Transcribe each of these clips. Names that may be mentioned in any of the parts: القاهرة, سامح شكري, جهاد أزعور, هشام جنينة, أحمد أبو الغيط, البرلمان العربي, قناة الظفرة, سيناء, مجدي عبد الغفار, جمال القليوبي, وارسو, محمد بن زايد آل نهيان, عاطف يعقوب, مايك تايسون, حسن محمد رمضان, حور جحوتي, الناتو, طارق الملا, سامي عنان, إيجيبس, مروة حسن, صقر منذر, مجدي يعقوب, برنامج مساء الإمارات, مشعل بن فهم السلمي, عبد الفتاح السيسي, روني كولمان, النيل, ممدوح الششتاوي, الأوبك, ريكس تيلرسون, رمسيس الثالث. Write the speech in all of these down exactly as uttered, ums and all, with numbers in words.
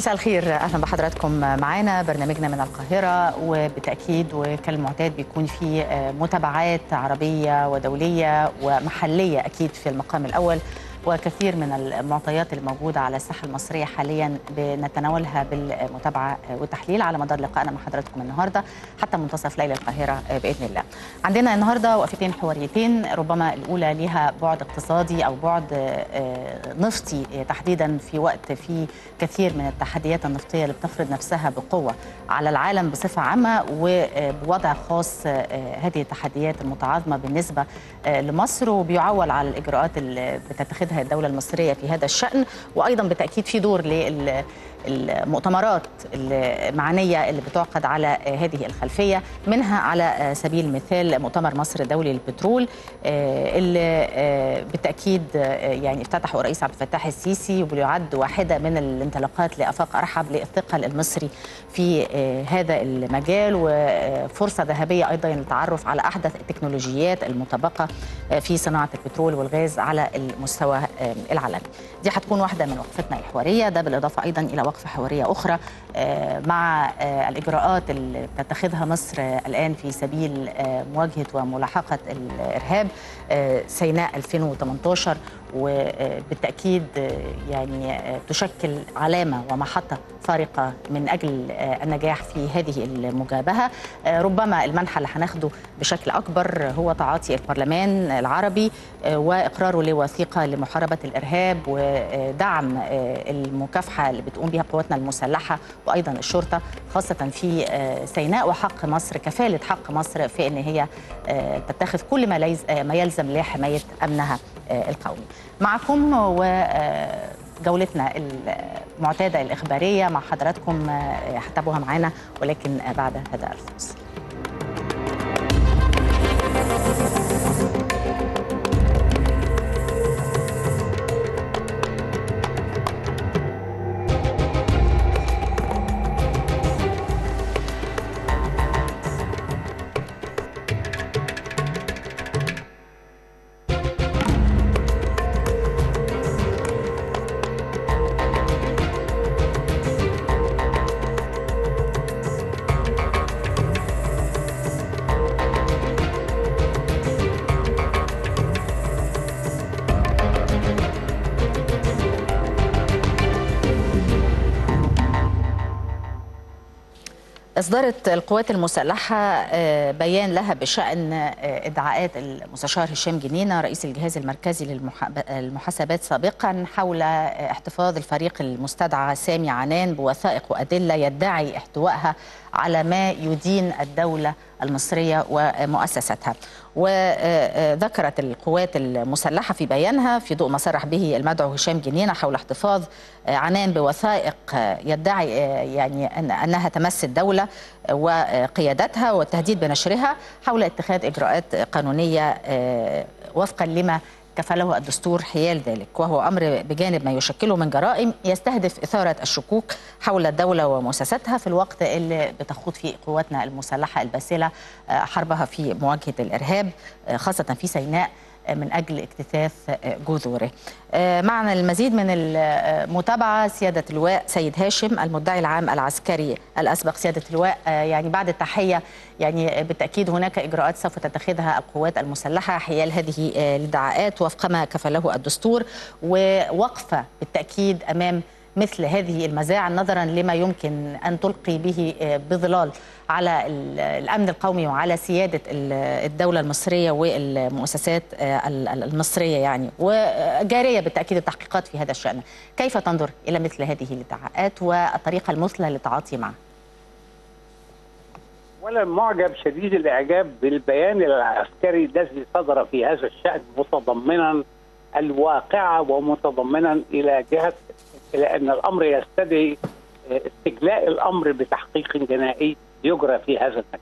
مساء الخير، اهلا بحضراتكم معانا برنامجنا من القاهره، وبالتاكيد وكالمعتاد بيكون في متابعات عربيه ودوليه ومحليه اكيد في المقام الاول، وكثير من المعطيات الموجوده على الساحه المصريه حاليا بنتناولها بالمتابعه والتحليل على مدار لقائنا مع حضراتكم النهارده حتى منتصف ليله القاهره باذن الله. عندنا النهارده وقفتين حواريتين، ربما الاولى ليها بعد اقتصادي او بعد نفطي تحديدا في وقت في كثير من التحديات النفطيه اللي بتفرض نفسها بقوه على العالم بصفه عامه، وبوضع خاص هذه التحديات المتعاظمه بالنسبه لمصر، وبيعول على الاجراءات اللي بتتخذها الدولة المصرية في هذا الشأن، وأيضا بالتأكيد في دور لل المؤتمرات المعنية اللي بتعقد على هذه الخلفية، منها على سبيل المثال مؤتمر مصر الدولي للبترول اللي بالتأكيد يعني افتتحه الرئيس عبد الفتاح السيسي، وبيعد واحدة من الانطلاقات لآفاق أرحب للثقل المصري في هذا المجال، وفرصة ذهبية أيضا للتعرف على أحدث التكنولوجيات المطبقة في صناعة البترول والغاز على المستوى العالمي. دي هتكون واحدة من وقفتنا الحوارية، ده بالإضافة أيضا إلى وقفة حوارية أخرى مع الإجراءات اللي بتتخذها مصر الآن في سبيل مواجهة وملاحقة الإرهاب سيناء ألفين وثمانية عشر، وبالتأكيد يعني تشكل علامة ومحطة فارقة من أجل النجاح في هذه المجابهة. ربما المنحة اللي هناخده بشكل أكبر هو تعاطي البرلمان العربي وإقراره لوثيقة لمحاربة الإرهاب ودعم المكافحة اللي بتقوم بها قواتنا المسلحة وأيضا الشرطة خاصة في سيناء، وحق مصر كفالة حق مصر في أن هي تتخذ كل ما يلزم لحماية أمنها القومي. معكم وجولتنا المعتادة الإخبارية مع حضراتكم هتتابعوها معانا، ولكن بعد هذا الفاصل. أصدرت القوات المسلحة بيان لها بشأن ادعاءات المستشار هشام جنينة رئيس الجهاز المركزي للمحاسبات سابقا حول احتفاظ الفريق المستدعى سامي عنان بوثائق وأدلة يدعي احتوائها على ما يدين الدولة المصرية ومؤسساتها. وذكرت القوات المسلحة في بيانها في ضوء ما صرح به المدعو هشام جنينة حول احتفاظ عنان بوثائق يدعي يعني أن أنها تمس الدولة وقيادتها، والتهديد بنشرها حول اتخاذ إجراءات قانونية وفقا لما كفله الدستور حيال ذلك، وهو أمر بجانب ما يشكله من جرائم يستهدف إثارة الشكوك حول الدولة ومؤسساتها في الوقت اللي بتخوض فيه قواتنا المسلحة الباسلة حربها في مواجهة الإرهاب خاصة في سيناء من أجل اكتثاث جذوره. معنا المزيد من المتابعة سيادة اللواء سيد هاشم المدعي العام العسكري الأسبق. سيادة اللواء، يعني بعد التحية، يعني بالتأكيد هناك إجراءات سوف تتخذها القوات المسلحة حيال هذه الادعاءات وفق ما كفله الدستور، ووقفة بالتأكيد أمام مثل هذه المزاعة نظرا لما يمكن أن تلقي به بظلال على الأمن القومي وعلى سيادة الدولة المصرية والمؤسسات المصرية يعني، وجارية بالتأكيد التحقيقات في هذا الشأن. كيف تنظر إلى مثل هذه الادعاءات والطريقة المثلى للتعاطي معها؟ أولا معجب شديد الإعجاب بالبيان العسكري الذي صدر في هذا الشأن متضمنا الواقعة ومتضمنا إلى جهة إلى أن الأمر يستدعي استجلاء الأمر بتحقيق جنائي يجرى في هذا المجال.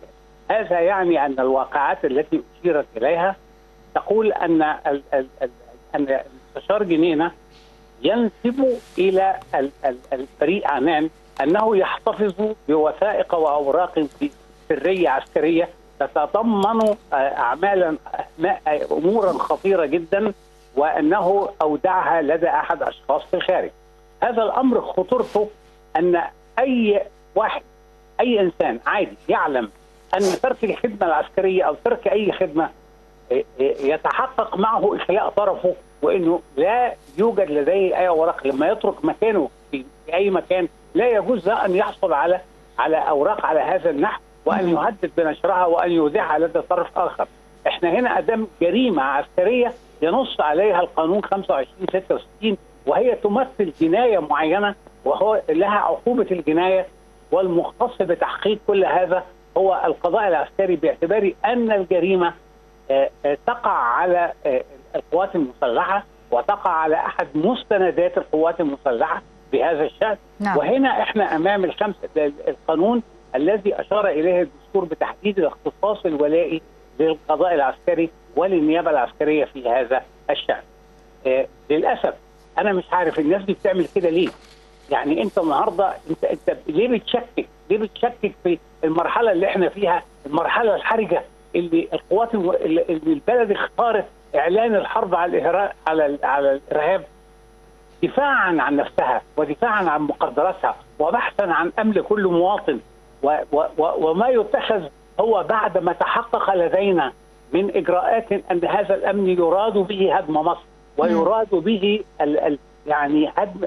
هذا يعني أن الواقعات التي أشيرت إليها تقول أن أن المستشار جنينة ينسب إلى الفريق عنان أنه يحتفظ بوثائق وأوراق سرية عسكرية تتضمن أعمالا أمورا خطيرة جدا، وأنه أودعها لدى أحد أشخاص في الخارج. هذا الأمر خطورته ان اي واحد اي انسان عادي يعلم ان ترك الخدمه العسكريه او ترك اي خدمه يتحقق معه إخلاء طرفه، وانه لا يوجد لديه اي اوراق. لما يترك مكانه في اي مكان لا يجوز ان يحصل على على اوراق على هذا النحو، وان يهدد بنشرها وان يودعها لدى طرف اخر. احنا هنا أدم جريمه عسكريه ينص عليها القانون خمسة وعشرين ستة وستين، وهي تمثل جنايه معينه وهو لها عقوبه الجنايه، والمختص بتحقيق كل هذا هو القضاء العسكري، باعتبار ان الجريمه تقع على القوات المسلحه وتقع على احد مستندات القوات المسلحه بهذا الشأن. نعم. وهنا احنا امام الخمس القانون الذي اشار اليه الدستور بتحديد الاختصاص الولائي للقضاء العسكري وللنيابه العسكريه في هذا الشأن. آه للاسف انا مش عارف الناس دي بتعمل كده ليه؟ يعني انت النهارده انت انت ليه بتشكك؟ ليه بتشكك في المرحله اللي احنا فيها، المرحله الحرجه اللي القوات اللي البلد اختارت اعلان الحرب على الإهرا... على على الارهاب دفاعا عن نفسها ودفاعا عن مقدراتها وبحثا عن امن كل مواطن، و... و... وما يتخذ هو بعد ما تحقق لدينا من اجراءات ان هذا الامن يراد به هدم مصر ويراد به ال... ال... يعني هدم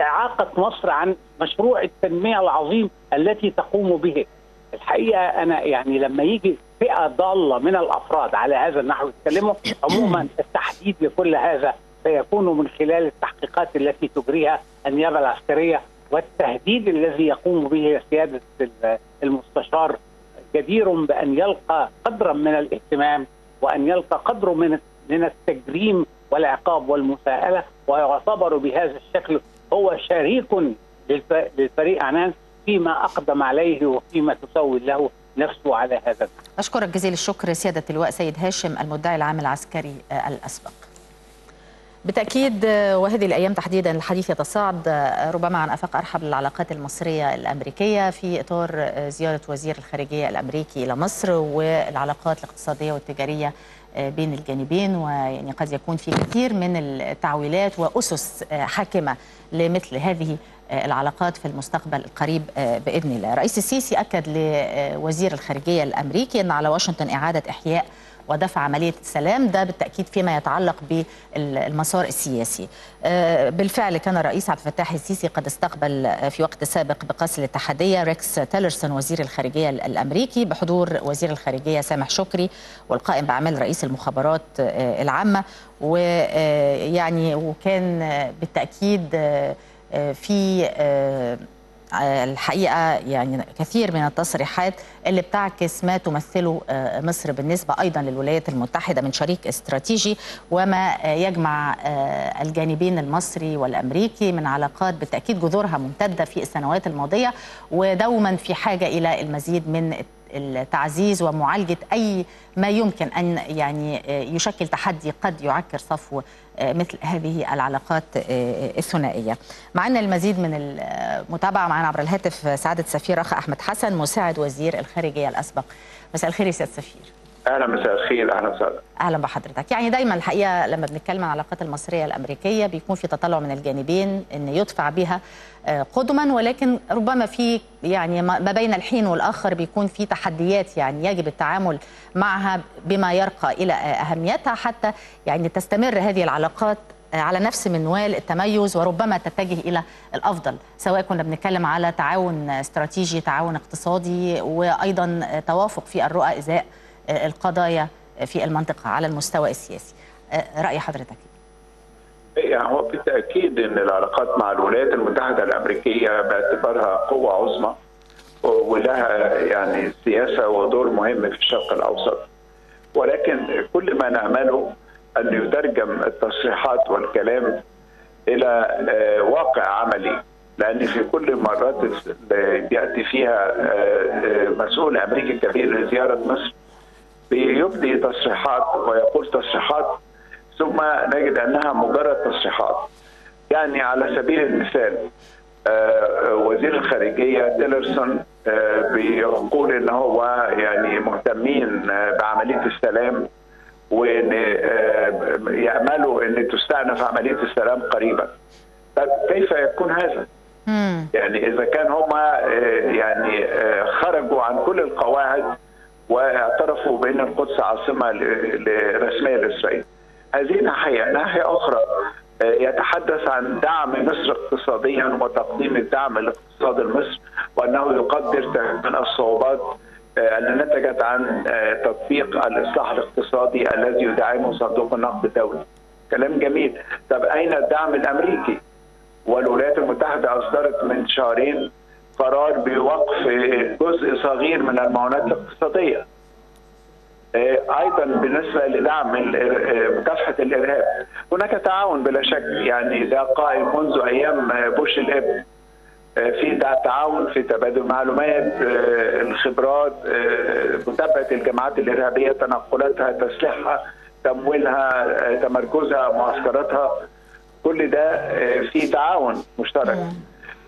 اعاقه مصر عن مشروع التنميه العظيم التي تقوم به. الحقيقه انا يعني لما يجي فئه ضاله من الافراد على هذا النحو يتكلموا، عموما التحديد لكل هذا سيكون من خلال التحقيقات التي تجريها النيابه العسكريه، والتهديد الذي يقوم به سياده المستشار جدير بان يلقى قدرا من الاهتمام وان يلقى قدر من من التجريم والعقاب والمساءله، ويعتبر بهذا الشكل هو شريك للفريق عنان فيما اقدم عليه وفيما تسوي له نفسه على هذا. أشكرك جزيل الشكر سيادة اللواء سيد هاشم المدعي العام العسكري الأسبق. بالتأكيد وهذه الأيام تحديدا الحديث يتصاعد ربما عن آفاق أرحب للعلاقات المصرية الأمريكية في إطار زيارة وزير الخارجية الأمريكي إلى مصر والعلاقات الاقتصادية والتجارية بين الجانبين، ويعني قد يكون في كثير من التعويلات وأسس حاكمة لمثل هذه العلاقات في المستقبل القريب بإذن الله. الرئيس السيسي أكد لوزير الخارجية الأمريكي أن على واشنطن إعادة إحياء ودفع عملية السلام، ده بالتأكيد فيما يتعلق بالمسار السياسي. بالفعل كان الرئيس عبد الفتاح السيسي قد استقبل في وقت سابق بقصر الاتحادية ريكس تيلرسون وزير الخارجية الأمريكي بحضور وزير الخارجية سامح شكري والقائم بأعمال رئيس المخابرات العامة، ويعني وكان بالتأكيد في الحقيقة يعني كثير من التصريحات اللي بتعكس ما تمثله مصر بالنسبة أيضا للولايات المتحدة من شريك استراتيجي، وما يجمع الجانبين المصري والأمريكي من علاقات بالتأكيد جذورها ممتدة في السنوات الماضية، ودوما في حاجة إلى المزيد من التعزيز ومعالجة أي ما يمكن أن يعني يشكل تحدي قد يعكر صفو مثل هذه العلاقات الثنائية. معنا المزيد من المتابعة معنا عبر الهاتف سعادة سفير أخ أحمد حسن مساعد وزير الخارجية الأسبق. مساء الخير يا سيادة سفير. أهلا مساء الخير. أهلا وسهلا. أهلا بحضرتك. يعني دايما الحقيقة لما بنتكلم عن العلاقات المصرية الأمريكية بيكون في تطلع من الجانبين أن يدفع بها قدما، ولكن ربما في يعني ما بين الحين والآخر بيكون في تحديات يعني يجب التعامل معها بما يرقى إلى أهميتها حتى يعني تستمر هذه العلاقات على نفس منوال التميز وربما تتجه إلى الأفضل، سواء كنا بنتكلم على تعاون استراتيجي تعاون اقتصادي وأيضا توافق في الرؤى إزاء القضايا في المنطقة على المستوى السياسي. رأي حضرتك؟ يعني هو بالتأكيد أن العلاقات مع الولايات المتحدة الأمريكية باعتبارها قوة عظمى ولها يعني سياسة ودور مهم في الشرق الأوسط، ولكن كل ما نأمله أن يترجم التصريحات والكلام إلى واقع عملي، لأن في كل مرات بيأتي فيها مسؤول أمريكي كبير لزيارة مصر بيبدي تصريحات ويقول تصريحات ثم نجد انها مجرد تصريحات. يعني على سبيل المثال وزير الخارجيه تيلرسون بيقول ان هو يعني مهتمين بعمليه السلام وان ياملوا ان تستأنف عمليه السلام قريبا. طب كيف يكون هذا؟ يعني إذا كان هما يعني خرجوا عن كل القواعد واعترفوا بأن القدس عاصمة رسمية لإسرائيل. هذه ناحية. ناحية أخرى يتحدث عن دعم مصر اقتصاديا وتقديم الدعم الاقتصادي لمصر، وأنه يقدر من الصعوبات اللي نتجت عن تطبيق الإصلاح الاقتصادي الذي يدعمه صندوق النقد الدولي. كلام جميل. طب أين الدعم الأمريكي؟ والولايات المتحدة أصدرت من شهرين قرار بوقف جزء صغير من المعونات الاقتصادية. أيضا بالنسبة لدعم مكافحة الإرهاب هناك تعاون بلا شك، يعني ده قائم منذ أيام بوش الأب، في تعاون في تبادل معلومات، الخبرات، متابعة الجماعات الإرهابية، تنقلاتها، تسليحها، تمويلها، تمركزها، معسكراتها، كل ده في تعاون مشترك.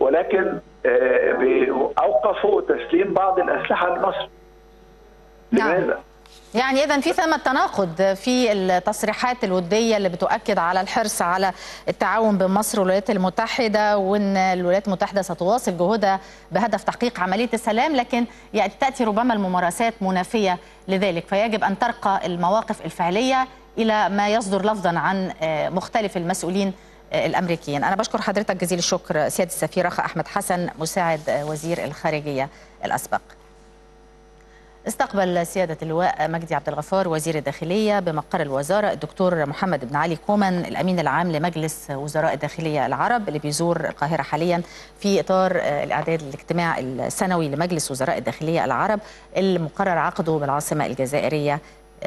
ولكن اوقفوا تسليم بعض الاسلحه لمصر. لماذا؟ يعني اذا في ثمة تناقض في التصريحات الوديه اللي بتؤكد على الحرص على التعاون بين مصر والولايات المتحده، وان الولايات المتحده ستواصل جهودها بهدف تحقيق عمليه السلام، لكن يعني تاتي ربما الممارسات منافيه لذلك، فيجب ان ترقى المواقف الفعليه الى ما يصدر لفظا عن مختلف المسؤولين الامريكيين. انا بشكر حضرتك جزيل الشكر سياده السفير اخ احمد حسن مساعد وزير الخارجيه الاسبق. استقبل سياده اللواء مجدي عبد الغفار وزير الداخليه بمقر الوزاره الدكتور محمد بن علي كومن الامين العام لمجلس وزراء الداخليه العرب، اللي بيزور القاهره حاليا في اطار الاعداد للاجتماع السنوي لمجلس وزراء الداخليه العرب المقرر عقده بالعاصمه الجزائريه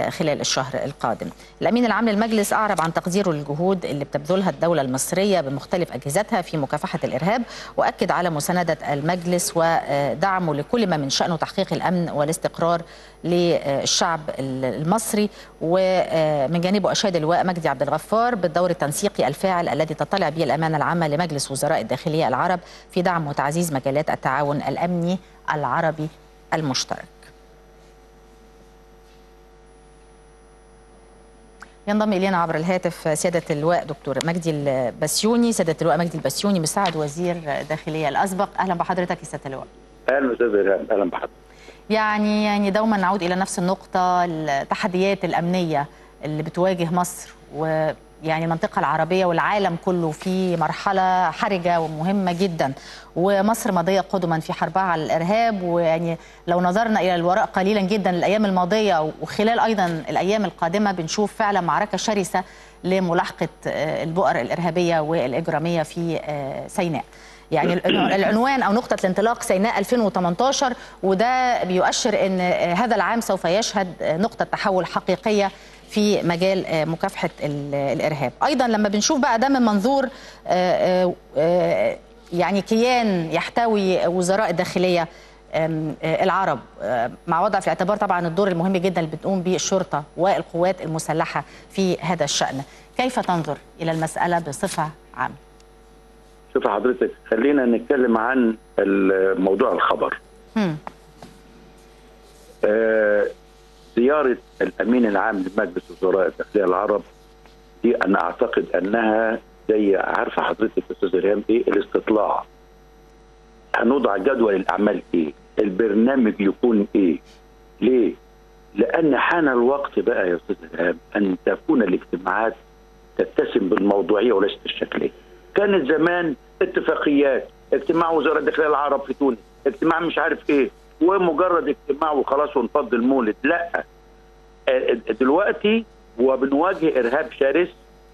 خلال الشهر القادم. الأمين العام للمجلس أعرب عن تقديره للجهود اللي بتبذلها الدولة المصرية بمختلف أجهزتها في مكافحة الإرهاب، وأكد على مساندة المجلس ودعمه لكل ما من شأنه تحقيق الأمن والاستقرار للشعب المصري. ومن جانبه أشاد اللواء مجدي عبد الغفار بالدور التنسيقي الفاعل الذي تطلع به الأمانة العامة لمجلس وزراء الداخلية العرب في دعم وتعزيز مجالات التعاون الأمني العربي المشترك. ينضم الينا عبر الهاتف سياده اللواء دكتور مجدي البسيوني، سياده اللواء مجدي البسيوني مساعد وزير الداخليه الاسبق. اهلا بحضرتك يا سياده اللواء. اهلا استاذ ايهاب. اهلا بحضرتك. يعني يعني دوما نعود الى نفس النقطه، التحديات الامنيه اللي بتواجه مصر ويعني المنطقه العربيه والعالم كله في مرحله حرجه ومهمه جدا، ومصر ماضيه قدما في حربها على الارهاب. ويعني لو نظرنا الى الوراء قليلا جدا الايام الماضيه وخلال ايضا الايام القادمه بنشوف فعلا معركه شرسه لملاحقه البؤر الارهابيه والاجراميه في سيناء. يعني العنوان او نقطه الانطلاق سيناء ألفين وثمانية عشر، وده بيؤشر ان هذا العام سوف يشهد نقطه تحول حقيقيه في مجال مكافحه الارهاب. ايضا لما بنشوف بقى ده من منظور يعني كيان يحتوي وزراء الداخليه العرب، مع وضع في الاعتبار طبعا الدور المهم جدا اللي بتقوم به الشرطه والقوات المسلحه في هذا الشان، كيف تنظر الى المساله بصفه عامه؟ شوف حضرتك، خلينا نتكلم عن موضوع الخبر. امم آه زيارة الأمين العام لمجلس وزراء الداخلية العرب دي أنا أعتقد أنها زي، عارفة حضرتك أستاذ ريهام، إيه الاستطلاع. هنوضع جدول الأعمال إيه؟ البرنامج يكون إيه؟ ليه؟ لأن حان الوقت بقى يا أستاذ ريهام أن تكون الاجتماعات تتسم بالموضوعية وليست الشكلية. كانت زمان اتفاقيات، اجتماع وزراء الداخلية العرب في تونس، اجتماع مش عارف إيه، ومجرد اجتماع وخلاص ونفض المولد. لا، دلوقتي وبنواجه ارهاب شرس،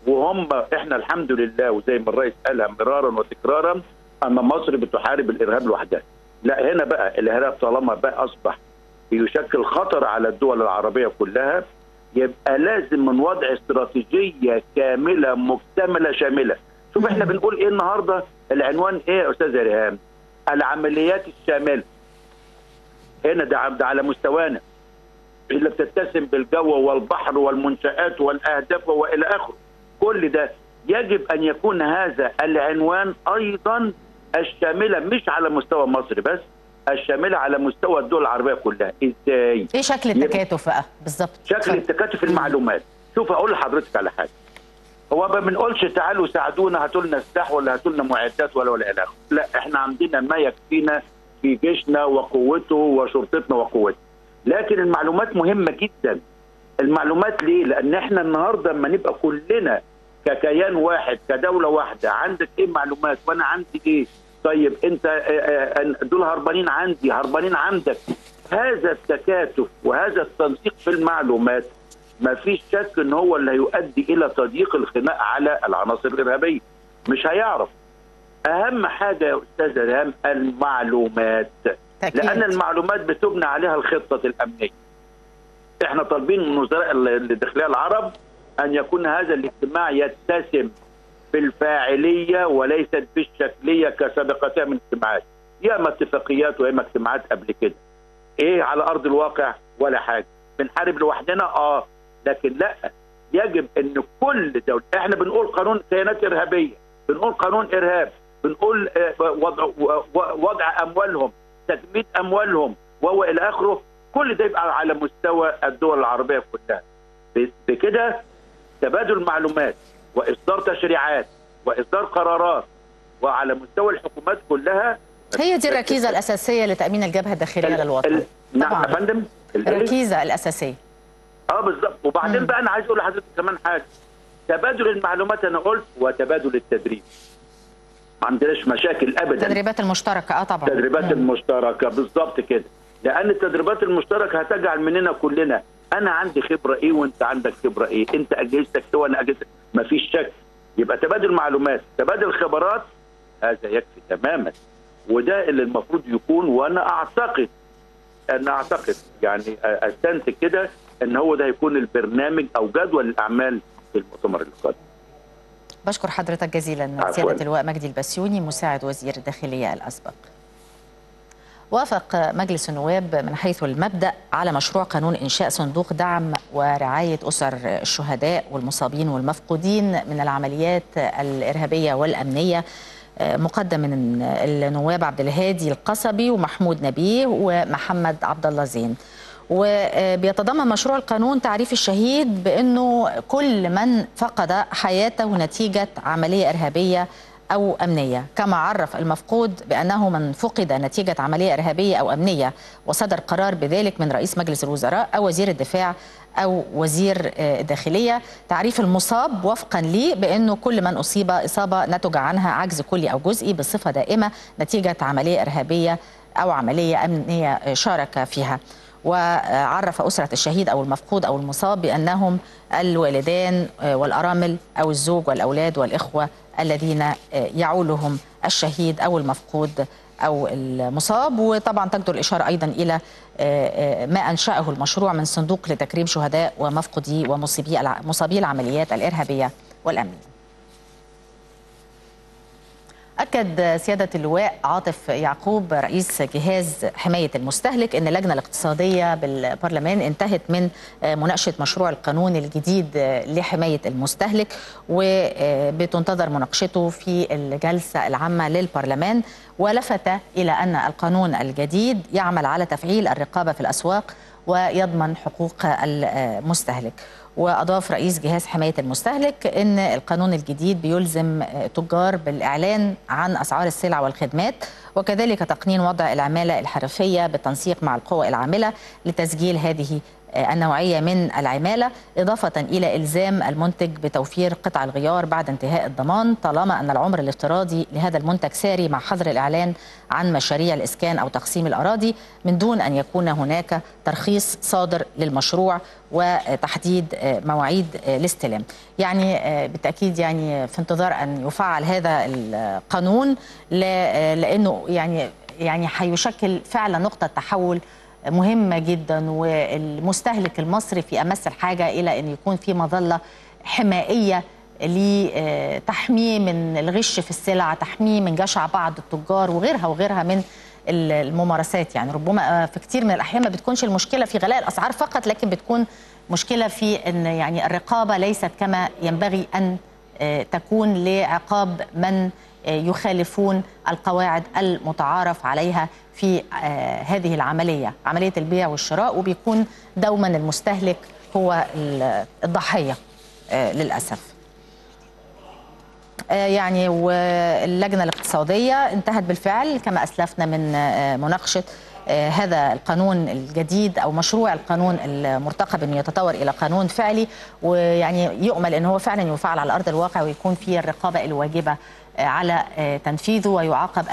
وهم احنا الحمد لله وزي ما الرئيس قالها مرارا وتكرارا اما مصر بتحارب الارهاب لوحدها. لا، هنا بقى الارهاب طالما بقى اصبح بيشكل خطر على الدول العربيه كلها، يبقى لازم من وضع استراتيجيه كامله مكتمله شامله. شوف احنا بنقول ايه النهارده؟ العنوان ايه يا استاذ ريهام؟ العمليات الشامله. هنا ده على مستوانا اللي بتتسم بالجو والبحر والمنشآت والأهداف وإلى آخره. كل ده يجب أن يكون هذا العنوان أيضا الشاملة، مش على مستوى مصر بس، الشاملة على مستوى الدول العربية كلها. إزاي؟ إيه شكل التكاتف بقى بالظبط؟ شكل التكاتف المعلومات. شوف أقول لحضرتك على حاجة، هو ما بنقولش تعالوا ساعدونا هاتوا لنا سلاح ولا هاتوا لنا معدات ولا ولا الى اخره، لا احنا عندنا ما يكفينا في جيشنا وقوته وشرطتنا وقوته. لكن المعلومات مهمه جدا. المعلومات ليه؟ لان احنا النهارده لما نبقى كلنا ككيان واحد كدوله واحده، عندك ايه معلومات وانا عندي ايه؟ طيب انت دول هربانين عندي، هربانين عندك. هذا التكاتف وهذا التنسيق في المعلومات ما فيش شك ان هو اللي هيؤدي الى تضييق الخناق على العناصر الارهابيه، مش هيعرف. اهم حاجه يا استاذ ريهام المعلومات، تأكيد. لان المعلومات بتبنى عليها الخطه الامنيه. احنا طالبين من وزراء الداخليه العرب ان يكون هذا الاجتماع يتسم بالفاعليه وليست بالشكليه كسابقتها من اجتماعات، يا اما اتفاقيات ويا اما اجتماعات قبل كده. ايه على ارض الواقع؟ ولا حاجه. بنحارب لوحدنا؟ اه، لكن لا، يجب ان كل دوله، احنا بنقول قانون كيانات ارهابيه، بنقول قانون ارهاب، بنقول وضع وضع اموالهم، تجميد اموالهم والى اخره، كل ده يبقى على مستوى الدول العربيه كلها. بكده تبادل معلومات واصدار تشريعات واصدار قرارات وعلى مستوى الحكومات كلها، هي دي الركيزه الاساسيه لتامين الجبهه الداخليه للوطن. نعم يا فندم، الركيزه الاساسيه. اه بالظبط. وبعدين بقى انا عايز اقول لحضرتك كمان حاجه، تبادل المعلومات انا قلت، وتبادل التدريب. ما عندناش مشاكل ابدا. التدريبات المشتركه، اه طبعا. التدريبات مم. المشتركه بالظبط كده، لان التدريبات المشتركه هتجعل مننا كلنا، انا عندي خبره ايه وانت عندك خبره ايه، انت اجهزتك ايه وانا اجهزتك، ما فيش شك. يبقى تبادل معلومات، تبادل خبرات، هذا يكفي تماما. وده اللي المفروض يكون، وانا اعتقد انا اعتقد يعني استنتج كده ان هو ده هيكون البرنامج او جدول الاعمال في المؤتمر القادم. بشكر حضرتك جزيلا سيادة اللواء مجدي البسيوني مساعد وزير الداخلية الأسبق. وافق مجلس النواب من حيث المبدأ على مشروع قانون إنشاء صندوق دعم ورعاية أسر الشهداء والمصابين والمفقودين من العمليات الإرهابية والأمنية، مقدم من النواب عبد الهادي القصبي ومحمود نبيه ومحمد عبد الله زين. وبيتضمن مشروع القانون تعريف الشهيد بأنه كل من فقد حياته نتيجة عملية إرهابية أو أمنية، كما عرف المفقود بأنه من فقد نتيجة عملية إرهابية أو أمنية وصدر قرار بذلك من رئيس مجلس الوزراء أو وزير الدفاع أو وزير الداخلية. تعريف المصاب وفقا ليه بأنه كل من أصيب إصابة نتج عنها عجز كلي أو جزئي بصفة دائمة نتيجة عملية إرهابية أو عملية أمنية شارك فيها. وعرف أسرة الشهيد أو المفقود أو المصاب بأنهم الوالدان والأرامل أو الزوج والأولاد والإخوة الذين يعولهم الشهيد أو المفقود أو المصاب. وطبعا تجدر الإشارة أيضا إلى ما أنشأه المشروع من صندوق لتكريم شهداء ومفقودي ومصابي العمليات الإرهابية والأمنية. أكد سيادة اللواء عاطف يعقوب رئيس جهاز حماية المستهلك أن اللجنة الاقتصادية بالبرلمان انتهت من مناقشة مشروع القانون الجديد لحماية المستهلك، وبتنتظر مناقشته في الجلسة العامة للبرلمان. ولفت إلى أن القانون الجديد يعمل على تفعيل الرقابة في الأسواق ويضمن حقوق المستهلك. وأضاف رئيس جهاز حماية المستهلك أن القانون الجديد بيلزم تجار بالإعلان عن أسعار السلع والخدمات، وكذلك تقنين وضع العمالة الحرفية بالتنسيق مع القوى العاملة لتسجيل هذه النوعية من العمالة، إضافة إلى إلزام المنتج بتوفير قطع الغيار بعد انتهاء الضمان طالما أن العمر الافتراضي لهذا المنتج ساري مع حظر الإعلان عن مشاريع الإسكان أو تقسيم الأراضي، من دون أن يكون هناك ترخيص صادر للمشروع وتحديد مواعيد الاستلام. يعني بالتأكيد يعني في انتظار أن يفعل هذا القانون، لأنه يعني يعني هيشكل فعلا نقطة تحول مهمة جدا، والمستهلك المصري في أمس الحاجة إلى أن يكون في مظلة حمائية لتحميه من الغش في السلع، تحميه من جشع بعض التجار وغيرها وغيرها من الممارسات. يعني ربما في كتير من الأحيان ما بتكونش المشكلة في غلاء الأسعار فقط، لكن بتكون مشكلة في أن يعني الرقابة ليست كما ينبغي أن تكون لعقاب من يخالفون القواعد المتعارف عليها في هذه العملية، عملية البيع والشراء، وبيكون دوما المستهلك هو الضحية للأسف. يعني واللجنة الاقتصادية انتهت بالفعل كما أسلفنا من مناقشة هذا القانون الجديد أو مشروع القانون المرتقب أنه يتطور إلى قانون فعلي، ويعني يؤمل أنه فعلا يفعل على أرض الواقع ويكون فيه الرقابة الواجبة على تنفيذه ويعاقب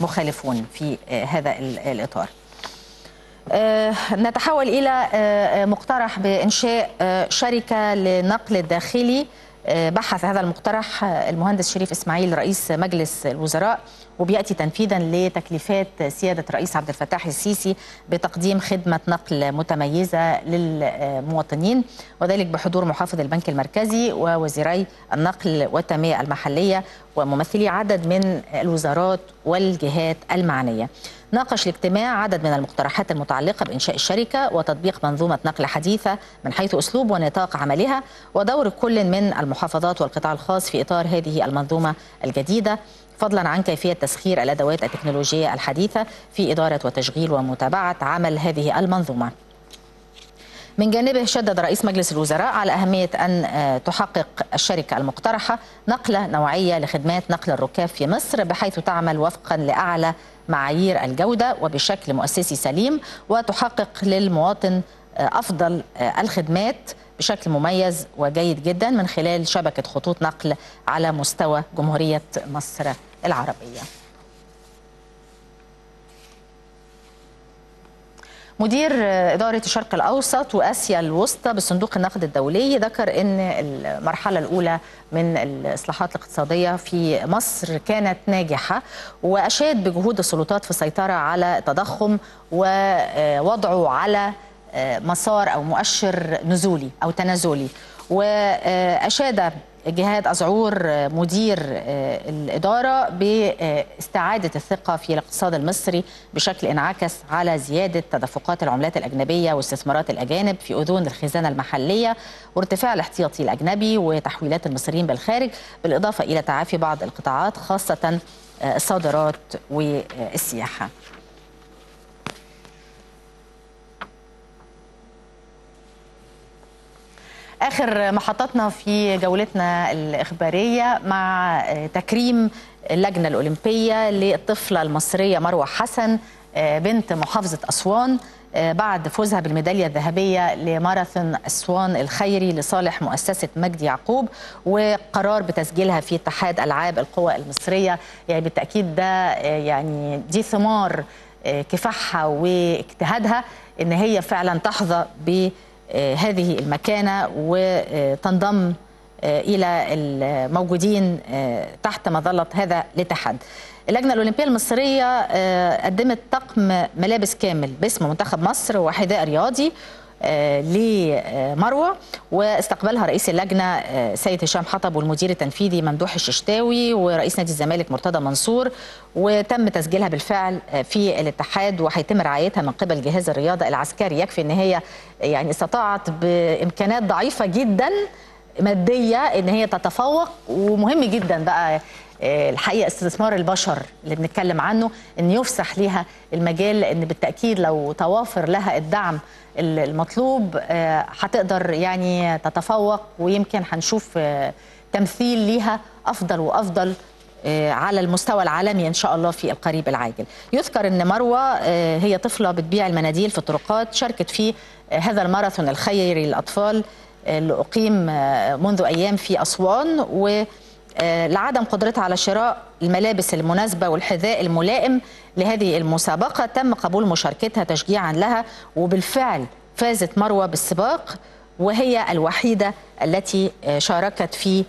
المخالفون في هذا الإطار. نتحول إلى مقترح بإنشاء شركة للنقل الداخلي. بحث هذا المقترح المهندس شريف اسماعيل رئيس مجلس الوزراء، وبيأتي تنفيذا لتكليفات سيادة الرئيس عبد الفتاح السيسي بتقديم خدمة نقل متميزة للمواطنين، وذلك بحضور محافظ البنك المركزي ووزيري النقل والتنمية المحلية وممثلي عدد من الوزارات والجهات المعنية. ناقش الاجتماع عدد من المقترحات المتعلقة بإنشاء الشركة وتطبيق منظومة نقل حديثة من حيث أسلوب ونطاق عملها ودور كل من المحافظات والقطاع الخاص في إطار هذه المنظومة الجديدة، فضلا عن كيفية تسخير الأدوات التكنولوجية الحديثة في إدارة وتشغيل ومتابعة عمل هذه المنظومة. من جانبه شدد رئيس مجلس الوزراء على أهمية أن تحقق الشركة المقترحة نقلة نوعية لخدمات نقل الركاب في مصر، بحيث تعمل وفقا لأعلى معايير الجودة وبشكل مؤسسي سليم، وتحقق للمواطن أفضل الخدمات بشكل مميز وجيد جدا من خلال شبكة خطوط نقل على مستوى جمهورية مصر العربية. مدير إدارة الشرق الأوسط وآسيا الوسطى بالصندوق النقد الدولي ذكر أن المرحلة الأولى من الإصلاحات الاقتصادية في مصر كانت ناجحة، وأشاد بجهود السلطات في السيطرة على التضخم ووضعه على مسار أو مؤشر نزولي أو تنازلي. وأشاد جهاد أزعور مدير الإدارة باستعادة الثقة في الاقتصاد المصري بشكل انعكس على زيادة تدفقات العملات الأجنبية واستثمارات الأجانب في أذون الخزانة المحلية وارتفاع الاحتياطي الأجنبي وتحويلات المصريين بالخارج، بالإضافة إلى تعافي بعض القطاعات خاصة الصادرات والسياحة. آخر محطتنا في جولتنا الإخبارية مع تكريم اللجنة الأولمبية للطفلة المصرية مروة حسن بنت محافظة أسوان بعد فوزها بالميدالية الذهبية لماراثون أسوان الخيري لصالح مؤسسة مجدي يعقوب، وقرار بتسجيلها في اتحاد ألعاب القوى المصرية. يعني بالتأكيد ده يعني دي ثمار كفاحها واجتهادها إن هي فعلا تحظى ب هذه المكانة وتنضم إلى الموجودين تحت مظلة هذا الاتحاد. اللجنة الأولمبية المصرية قدمت طقم ملابس كامل باسم منتخب مصر وحذاء رياضي لمروة، واستقبلها رئيس اللجنة سيد هشام حطب والمدير التنفيذي ممدوح الششتاوي ورئيس نادي الزمالك مرتضى منصور، وتم تسجيلها بالفعل في الاتحاد وهيتم رعايتها من قبل جهاز الرياضة العسكري. يكفي ان هي يعني استطاعت بامكانات ضعيفة جدا مادية ان هي تتفوق، ومهم جدا بقى الحقيقة استثمار البشر اللي بنتكلم عنه ان يفسح ليها المجال، لان بالتأكيد لو توافر لها الدعم المطلوب هتقدر يعني تتفوق، ويمكن هنشوف تمثيل ليها افضل وافضل على المستوى العالمي ان شاء الله في القريب العاجل. يذكر ان مروه هي طفله بتبيع المناديل في الطرقات، شاركت في هذا الماراثون الخيري للاطفال اللي اقيم منذ ايام في اسوان، و لعدم قدرتها على شراء الملابس المناسبة والحذاء الملائم لهذه المسابقة تم قبول مشاركتها تشجيعا لها، وبالفعل فازت مروة بالسباق وهي الوحيدة التي شاركت في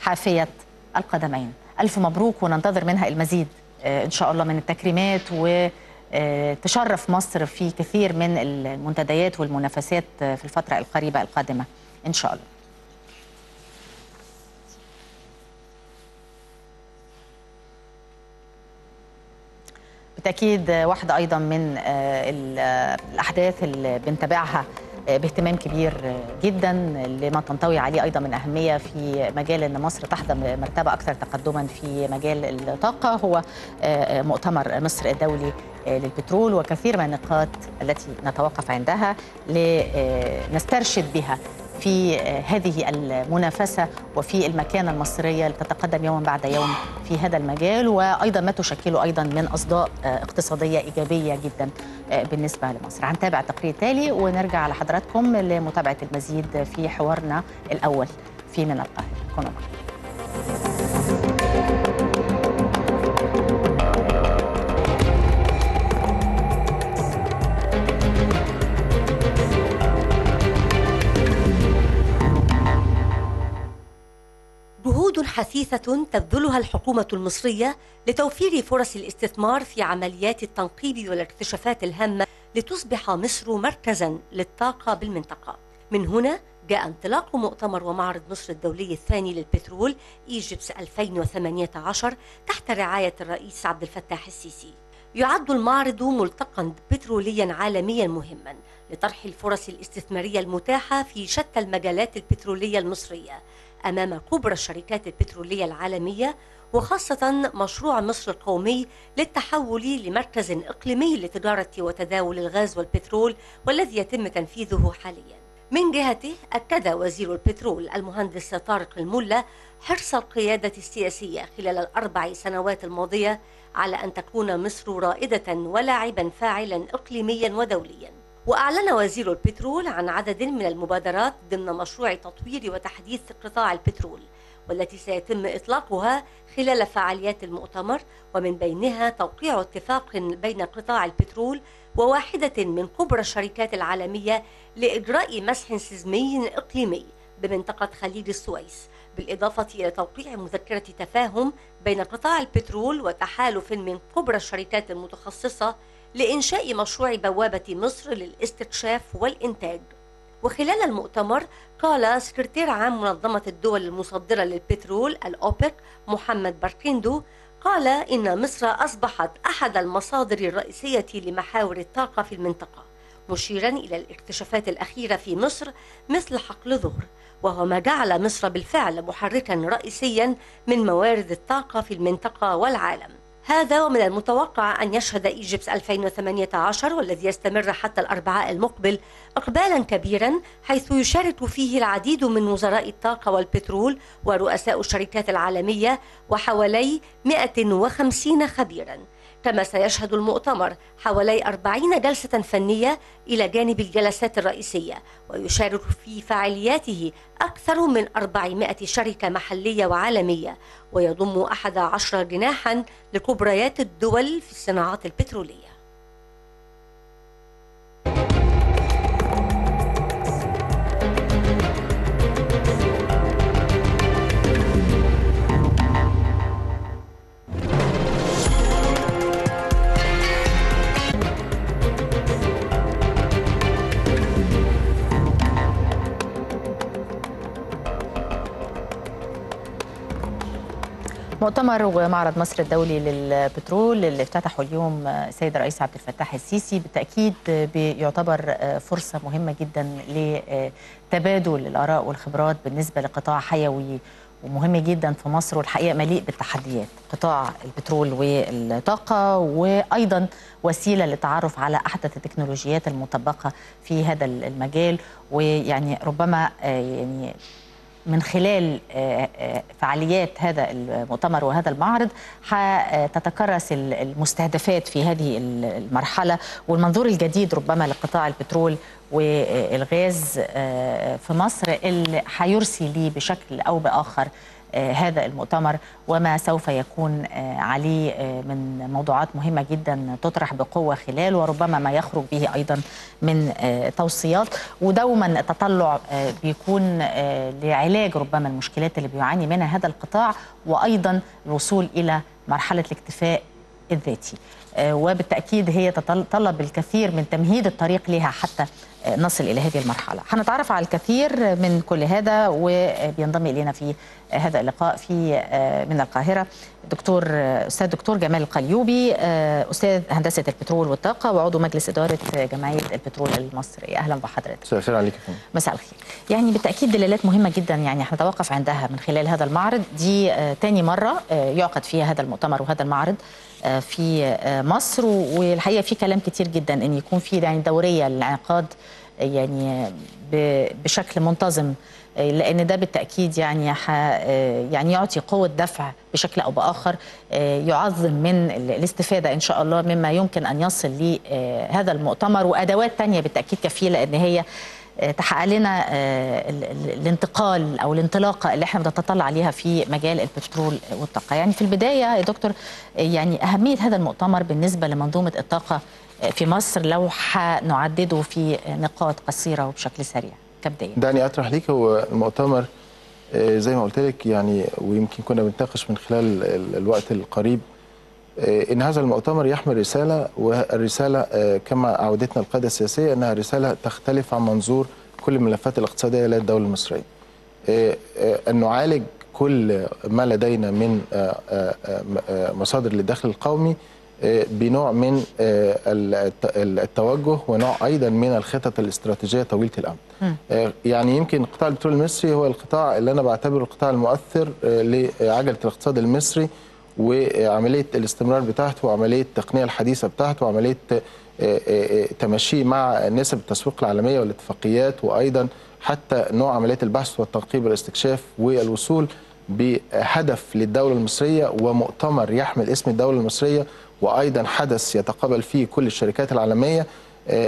حافية القدمين. ألف مبروك، وننتظر منها المزيد إن شاء الله من التكريمات، وتشرف مصر في كثير من المنتديات والمنافسات في الفترة القريبة القادمة إن شاء الله. بالتأكيد واحدة أيضا من الأحداث اللي بنتابعها باهتمام كبير جدا لما تنطوي عليه أيضا من أهمية في مجال أن مصر تحظى مرتبة أكثر تقدما في مجال الطاقة هو مؤتمر مصر الدولي للبترول، وكثير من النقاط التي نتوقف عندها لنسترشد بها في هذه المنافسة وفي المكانة المصرية التي تتقدم يوما بعد يوم في هذا المجال، وأيضا ما تشكله أيضا من أصداء اقتصادية إيجابية جدا بالنسبة لمصر. هنتابع تقرير تالي ونرجع على حضراتكم لمتابعة المزيد في حوارنا الأول في من القاهرة. كونوا معنا. حثيثة تبذلها الحكومة المصرية لتوفير فرص الاستثمار في عمليات التنقيب والاكتشافات الهامة لتصبح مصر مركزا للطاقة بالمنطقة. من هنا جاء انطلاق مؤتمر ومعرض مصر الدولي الثاني للبترول إيجيبس ألفين وثمانية عشر تحت رعاية الرئيس عبد الفتاح السيسي. يعد المعرض ملتقا بتروليا عالميا مهما لطرح الفرص الاستثمارية المتاحة في شتى المجالات البترولية المصرية أمام كبرى الشركات البترولية العالمية، وخاصة مشروع مصر القومي للتحول لمركز إقليمي لتجارة وتداول الغاز والبترول والذي يتم تنفيذه حاليا. من جهته أكد وزير البترول المهندس طارق الملا حرص القيادة السياسية خلال الأربع سنوات الماضية على أن تكون مصر رائدة ولاعبا فاعلا إقليميا ودوليا. وأعلن وزير البترول عن عدد من المبادرات ضمن مشروع تطوير وتحديث قطاع البترول والتي سيتم إطلاقها خلال فعاليات المؤتمر، ومن بينها توقيع اتفاق بين قطاع البترول وواحدة من كبرى الشركات العالمية لإجراء مسح سيزمي إقليمي بمنطقة خليج السويس، بالإضافة إلى توقيع مذكرة تفاهم بين قطاع البترول وتحالف من كبرى الشركات المتخصصة لإنشاء مشروع بوابة مصر للاستكشاف والإنتاج. وخلال المؤتمر قال سكرتير عام منظمة الدول المصدرة للبترول الأوبك محمد بركيندو، قال إن مصر أصبحت أحد المصادر الرئيسية لمحاور الطاقة في المنطقة، مشيرا إلى الاكتشافات الأخيرة في مصر مثل حقل ظهر، وهو ما جعل مصر بالفعل محركا رئيسيا من موارد الطاقة في المنطقة والعالم. هذا ومن المتوقع أن يشهد إيجيبس ألفين وثمانية عشر والذي يستمر حتى الأربعاء المقبل إقبالا كبيرا، حيث يشارك فيه العديد من وزراء الطاقة والبترول ورؤساء الشركات العالمية وحوالي مئة وخمسين خبيرا. كما سيشهد المؤتمر حوالي أربعين جلسة فنية إلى جانب الجلسات الرئيسية، ويشارك في فعالياته أكثر من أربعمائة شركة محلية وعالمية، ويضم أحد عشر جناحا لكبريات الدول في الصناعات البترولية. مؤتمر ومعرض مصر الدولي للبترول اللي افتتحه اليوم السيد الرئيس عبد الفتاح السيسي بالتأكيد بيعتبر فرصة مهمة جدا لتبادل الآراء والخبرات بالنسبة لقطاع حيوي ومهم جدا في مصر، والحقيقة مليء بالتحديات، قطاع البترول والطاقة، وأيضا وسيلة للتعرف على أحدث التكنولوجيات المطبقة في هذا المجال. ويعني ربما يعني من خلال فعاليات هذا المؤتمر وهذا المعرض هتتكرس المستهدفات في هذه المرحلة والمنظور الجديد ربما لقطاع البترول والغاز في مصر اللي هيرسي ليه بشكل أو بآخر هذا المؤتمر وما سوف يكون عليه من موضوعات مهمة جدا تطرح بقوة خلاله، وربما ما يخرج به أيضا من توصيات. ودوما التطلع بيكون لعلاج ربما المشكلات اللي بيعاني منها هذا القطاع، وأيضا الوصول إلى مرحلة الاكتفاء الذاتي، وبالتأكيد هي تتطلب الكثير من تمهيد الطريق لها حتى نصل إلى هذه المرحلة. هنتعرف على الكثير من كل هذا وبينضم إلينا في هذا اللقاء في من القاهرة دكتور أستاذ دكتور جمال القليوبي، أستاذ هندسة البترول والطاقة وعضو مجلس إدارة جمعية البترول المصري. أهلا بحضرتك. مساء عليك. مساء الخير. يعني بالتأكيد دلالات مهمة جدا يعني هنتوقف عندها من خلال هذا المعرض، دي تاني مرة يعقد فيها هذا المؤتمر وهذا المعرض في مصر، والحقيقة في كلام كتير جدا أن يكون في يعني دورية للانعقاد يعني بشكل منتظم، لأن ده بالتأكيد يعني يعني يعطي قوة دفع بشكل أو بآخر يعظم من الاستفادة إن شاء الله مما يمكن أن يصل لهذا المؤتمر، وأدوات تانية بالتأكيد كفيلة أن هي تحقق لنا الانتقال أو الانطلاقة اللي احنا بنتطلع ليها في مجال البترول والطاقة. يعني في البداية يا دكتور، يعني أهمية هذا المؤتمر بالنسبة لمنظومة الطاقة في مصر لو هنعدده في نقاط قصيرة وبشكل سريع كبداية. دعني أطرح ليك، هو المؤتمر زي ما قلت لك يعني، ويمكن كنا بنتناقش من خلال الوقت القريب، إن هذا المؤتمر يحمل رسالة، والرسالة كما عودتنا القادة السياسية أنها رسالة تختلف عن منظور كل الملفات الاقتصادية للدولة المصرية. أن نعالج كل ما لدينا من مصادر للدخل القومي بنوع من التوجه ونوع أيضا من الخطط الاستراتيجية طويلة الأمد. يعني يمكن قطاع البترول المصري هو القطاع اللي أنا بعتبره القطاع المؤثر لعجلة الاقتصاد المصري وعملية الاستمرار بتاعته وعملية التقنية الحديثة بتاعته وعملية تمشي مع نسب التسويق العالمية والاتفاقيات، وأيضا حتى نوع عملية البحث والتنقيب والاستكشاف والوصول بهدف للدولة المصرية ومؤتمر يحمل اسم الدولة المصرية، وأيضا حدث يتقابل فيه كل الشركات العالمية،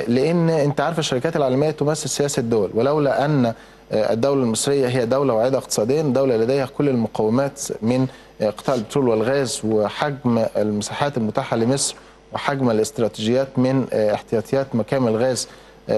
لأن أنت عارف الشركات العالمية تمثل سياسة الدول، ولولا أن الدولة المصرية هي دولة واعدة اقتصاديا، دولة لديها كل المقومات من قطاع البترول والغاز وحجم المساحات المتاحة لمصر وحجم الاستراتيجيات من احتياطيات مكامن الغاز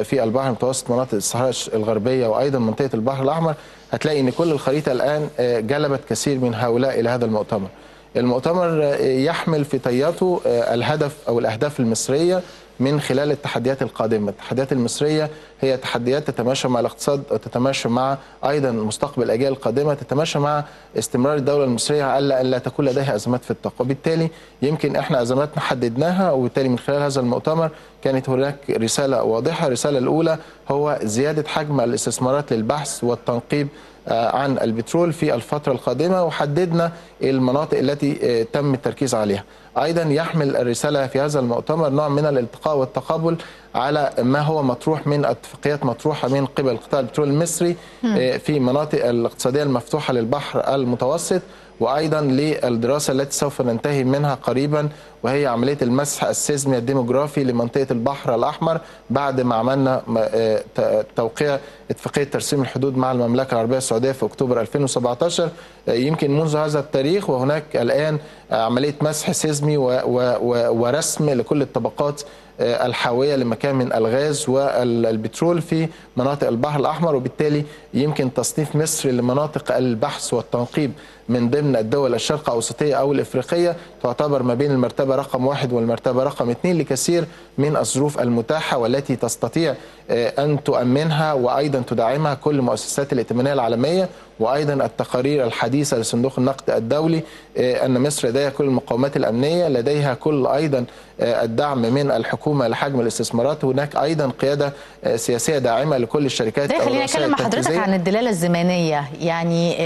في البحر المتوسط، مناطق الصحراء الغربية وأيضا منطقة البحر الأحمر. هتلاقي أن كل الخريطة الآن جلبت كثير من هؤلاء إلى هذا المؤتمر. المؤتمر يحمل في طياته الهدف أو الأهداف المصرية من خلال التحديات القادمة. التحديات المصرية هي تحديات تتماشى مع الاقتصاد وتتماشى مع أيضا مستقبل الأجيال القادمة، تتماشى مع استمرار الدولة المصرية على أن لا تكون لديها أزمات في الطاقة، وبالتالي يمكن إحنا أزماتنا حددناها، وبالتالي من خلال هذا المؤتمر كانت هناك رسالة واضحة. الرسالة الأولى هو زيادة حجم الاستثمارات للبحث والتنقيب عن البترول في الفترة القادمة، وحددنا المناطق التي تم التركيز عليها. أيضا يحمل الرسالة في هذا المؤتمر نوع من الالتقاء والتقابل على ما هو مطروح من اتفاقيات مطروحة من قبل قطاع البترول المصري في مناطق الاقتصادية المفتوحة للبحر المتوسط، وأيضا للدراسة التي سوف ننتهي منها قريبا، وهي عملية المسح السيزمي الديموغرافي لمنطقة البحر الأحمر بعد ما عملنا توقيع اتفاقية ترسيم الحدود مع المملكة العربية السعودية في أكتوبر ألفين وسبعطاشر. يمكن منذ هذا التاريخ وهناك الآن عملية مسح سيزمي ورسم لكل الطبقات الحاوية لمكامن الغاز والبترول في مناطق البحر الأحمر، وبالتالي يمكن تصنيف مصر لمناطق البحث والتنقيب من ضمن الدول الشرق أوسطية أو الإفريقية تعتبر ما بين المرتبة رقم واحد والمرتبة رقم اثنين لكثير من الظروف المتاحة والتي تستطيع أن تؤمنها وأيضا تدعمها كل مؤسسات الائتمانية العالمية، وأيضا التقارير الحديثة لصندوق النقد الدولي أن مصر لديها كل المقومات الأمنية، لديها كل أيضا الدعم من الحكومة لحجم الاستثمارات، هناك أيضا قيادة سياسية داعمة لكل الشركات. خليني أكلم حضرتك عن الدلالة الزمنية، يعني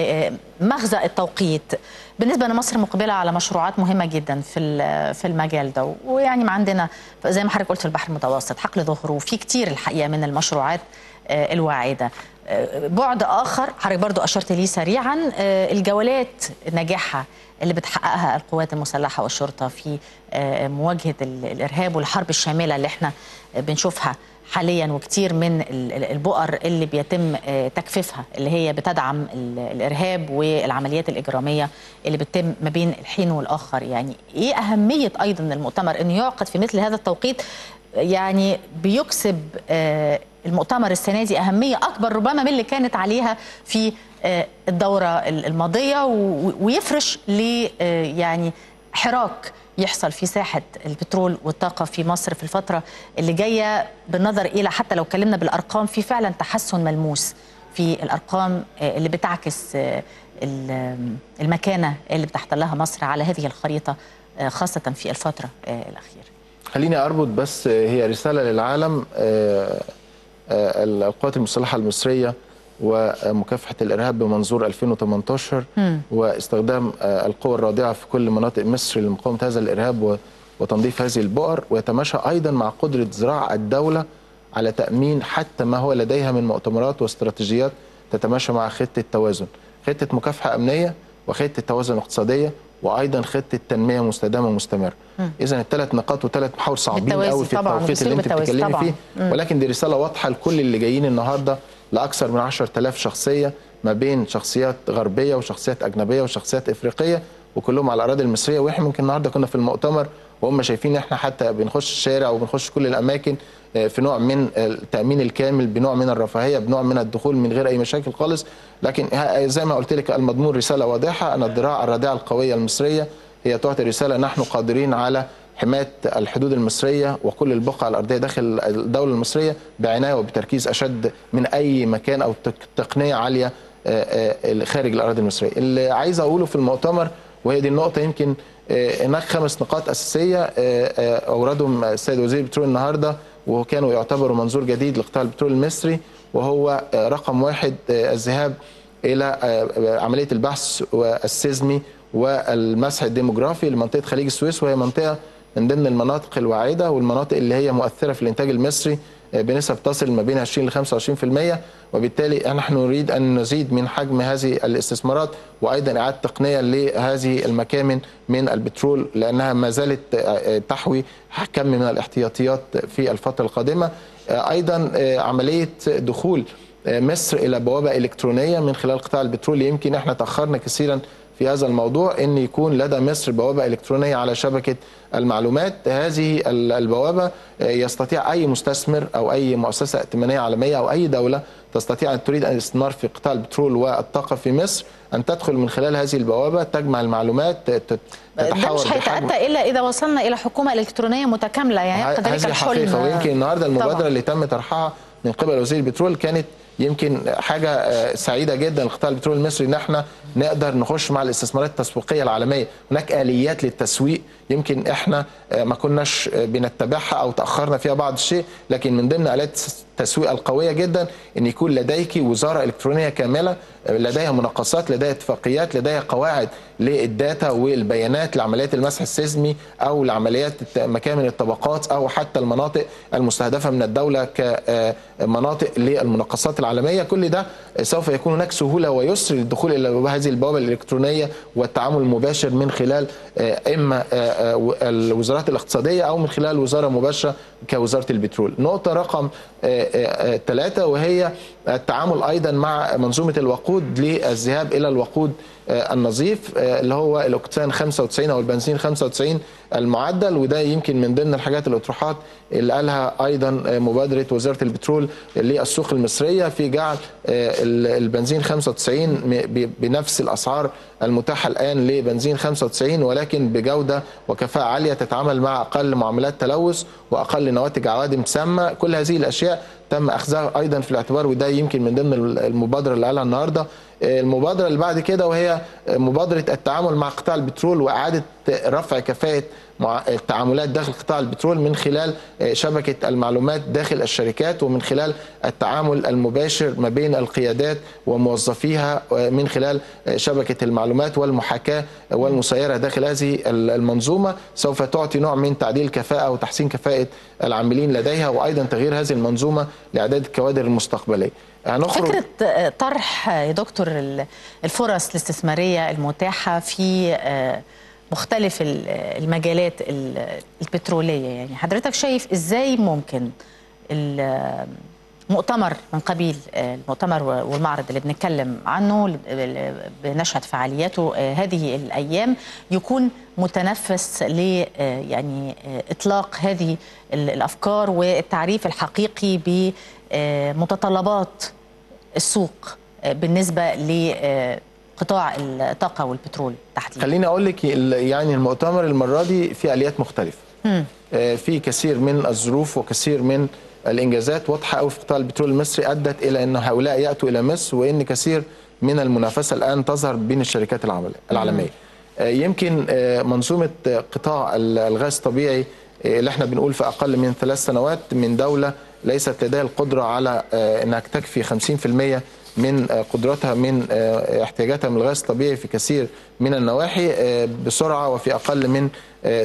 مخزق التوقيت بالنسبة لمصر مقبلة على مشروعات مهمة جدا في في المجال ده، ويعني ما عندنا زي ما حضرتك قلت في البحر المتوسط حقل ظهره، وفي كتير الحقيقة من المشروعات الواعدة. بعد آخر حضرتك برضو أشرت ليه سريعا، الجولات نجاحها اللي بتحققها القوات المسلحة والشرطة في مواجهة الإرهاب والحرب الشاملة اللي احنا بنشوفها حاليا، وكتير من البؤر اللي بيتم تكفيفها اللي هي بتدعم الإرهاب والعمليات الإجرامية اللي بتتم ما بين الحين والآخر. يعني ايه أهمية أيضا المؤتمر انه يعقد في مثل هذا التوقيت؟ يعني بيكسب المؤتمر السنة دي أهمية أكبر ربما من اللي كانت عليها في الدورة الماضية، ويفرش لي يعني حراك يحصل في ساحة البترول والطاقة في مصر في الفترة اللي جاية، بالنظر إلى حتى لو اتكلمنا بالأرقام في فعلا تحسن ملموس في الأرقام اللي بتعكس المكانة اللي بتحتلها مصر على هذه الخريطة خاصة في الفترة الأخيرة. خليني أربط بس، هي رسالة للعالم، القوات المسلحة المصرية ومكافحة الإرهاب بمنظور ألفين وتمنطاشر م. واستخدام القوى الرادعة في كل مناطق مصر لمقاومة هذا الإرهاب وتنظيف هذه البؤر، ويتماشى أيضا مع قدرة زراعة الدولة على تأمين حتى ما هو لديها من مؤتمرات واستراتيجيات تتماشى مع خطة التوازن، خطة مكافحة أمنية وخطة توازن اقتصادية وأيضا خطة تنمية مستدامة مستمرة. إذا الثلاث نقاط وثلاث محاور صعبين قوي في التوقيت اللي أنت بتتكلمي فيه، ولكن دي رسالة واضحة لكل اللي جايين النهارده لأكثر من عشرة آلاف شخصية ما بين شخصيات غربية وشخصيات أجنبية وشخصيات إفريقية وكلهم على الأراضي المصرية. وإحنا ممكن النهارده كنا في المؤتمر وهم شايفين احنا حتى بنخش الشارع وبنخش كل الاماكن في نوع من التامين الكامل، بنوع من الرفاهيه، بنوع من الدخول من غير اي مشاكل خالص. لكن زي ما قلت لك المضمون رساله واضحه، ان الذراع الرادعه القويه المصريه هي تعطي رساله نحن قادرين على حمايه الحدود المصريه وكل البقعه الارضيه داخل الدوله المصريه بعنايه وبتركيز اشد من اي مكان او تقنيه عاليه خارج الاراضي المصريه. اللي عايز اقوله في المؤتمر وهي دي النقطه، يمكن هناك خمس نقاط أساسية أوردهم السيد وزير البترول النهاردة وكانوا يعتبروا منظور جديد لقطاع البترول المصري، وهو رقم واحد الذهاب إلى عملية البحث والسيزمي والمسح الديموغرافي لمنطقة خليج السويس، وهي منطقة من ضمن المناطق الواعدة والمناطق اللي هي مؤثرة في الإنتاج المصري بنسب تصل ما بين عشرين لخمسة وعشرين بالمئة، وبالتالي نحن نريد أن نزيد من حجم هذه الاستثمارات وأيضا إعادة تقنية لهذه المكامن من البترول لأنها ما زالت تحوي كم من الاحتياطيات في الفترة القادمة. أيضا عملية دخول مصر إلى بوابة إلكترونية من خلال قطاع البترول، يمكن احنا تأخرنا كثيرا في هذا الموضوع أن يكون لدى مصر بوابة إلكترونية على شبكة المعلومات. هذه البوابة يستطيع أي مستثمر أو أي مؤسسة ائتمانية عالمية أو أي دولة تستطيع أن تريد الاستثمار في قطاع البترول والطاقة في مصر أن تدخل من خلال هذه البوابة، تجمع المعلومات، تتحول. ده مش هيتأتى إلا إذا وصلنا إلى حكومة إلكترونية متكاملة، يعني هذه الحقيقة. ويمكن النهاردة المبادرة طبعا اللي تم طرحها من قبل وزير البترول كانت يمكن حاجة سعيدة جدا لقطاع البترول المصري، ان احنا نقدر نخش مع الاستثمارات التسويقية العالمية. هناك آليات للتسويق يمكن احنا ما كناش بنتبعها او تأخرنا فيها بعض الشيء، لكن من ضمن آليات التسويق القوية جدا ان يكون لديك وزارة إلكترونية كاملة لديها مناقصات، لديها اتفاقيات، لديها قواعد للداتا والبيانات لعمليات المسح السيزمي او لعمليات مكامن الطبقات او حتى المناطق المستهدفة من الدولة كمناطق للمناقصات العالمية. كل ده سوف يكون هناك سهولة ويسر للدخول الى هذه البوابة الإلكترونية والتعامل المباشر من خلال اما الوزارات الاقتصادية او من خلال وزارة مباشرة كوزارة البترول. نقطة رقم ثلاثة وهي التعامل ايضا مع منظومة الوقود للذهاب الى الوقود النظيف اللي هو الاوكتان خمسة وتسعين او البنزين خمسة وتسعين المعدل، وده يمكن من ضمن الحاجات الاطروحات اللي قالها ايضا مبادره وزاره البترول للسوق المصريه في جعل البنزين خمسة وتسعين بنفس الاسعار المتاحه الان لبنزين خمسة وتسعين ولكن بجوده وكفاءه عاليه تتعامل مع اقل معاملات تلوث واقل نواتج عوادم سامه. كل هذه الاشياء تم اخذها ايضا في الاعتبار، وده يمكن من ضمن المبادره اللي قالها النهارده. المبادره اللي بعد كده وهي مبادره التعامل مع قطاع البترول واعاده رفع كفاءه التعاملات داخل قطاع البترول من خلال شبكه المعلومات داخل الشركات ومن خلال التعامل المباشر ما بين القيادات وموظفيها من خلال شبكه المعلومات والمحاكاه والمسايره داخل هذه المنظومه، سوف تعطي نوع من تعديل كفاءه وتحسين كفاءه العاملين لديها وايضا تغيير هذه المنظومه لاعداد الكوادر المستقبليه. فكرة طرح يا دكتور الفرص الاستثمارية المتاحة في مختلف المجالات البترولية، يعني حضرتك شايف ازاي ممكن المؤتمر من قبيل المؤتمر والمعرض اللي بنتكلم عنه بنشهد فعالياته هذه الأيام يكون متنفس ل يعني إطلاق هذه الأفكار والتعريف الحقيقي ب متطلبات السوق بالنسبة لقطاع الطاقة والبترول تحديدا؟ خليني أقول لك يعني المؤتمر المرة دي في آليات مختلفة، في كثير من الظروف وكثير من الإنجازات واضحة أوي في قطاع البترول المصري أدت إلى أن هؤلاء يأتوا إلى مصر وإن كثير من المنافسة الآن تظهر بين الشركات العالمية. يمكن منظومة قطاع الغاز الطبيعي اللي احنا بنقول في أقل من ثلاث سنوات من دولة ليست لديها القدرة على أنها تكفي خمسين بالمئة من قدرتها من احتياجاتها من الغاز الطبيعي في كثير من النواحي بسرعة، وفي أقل من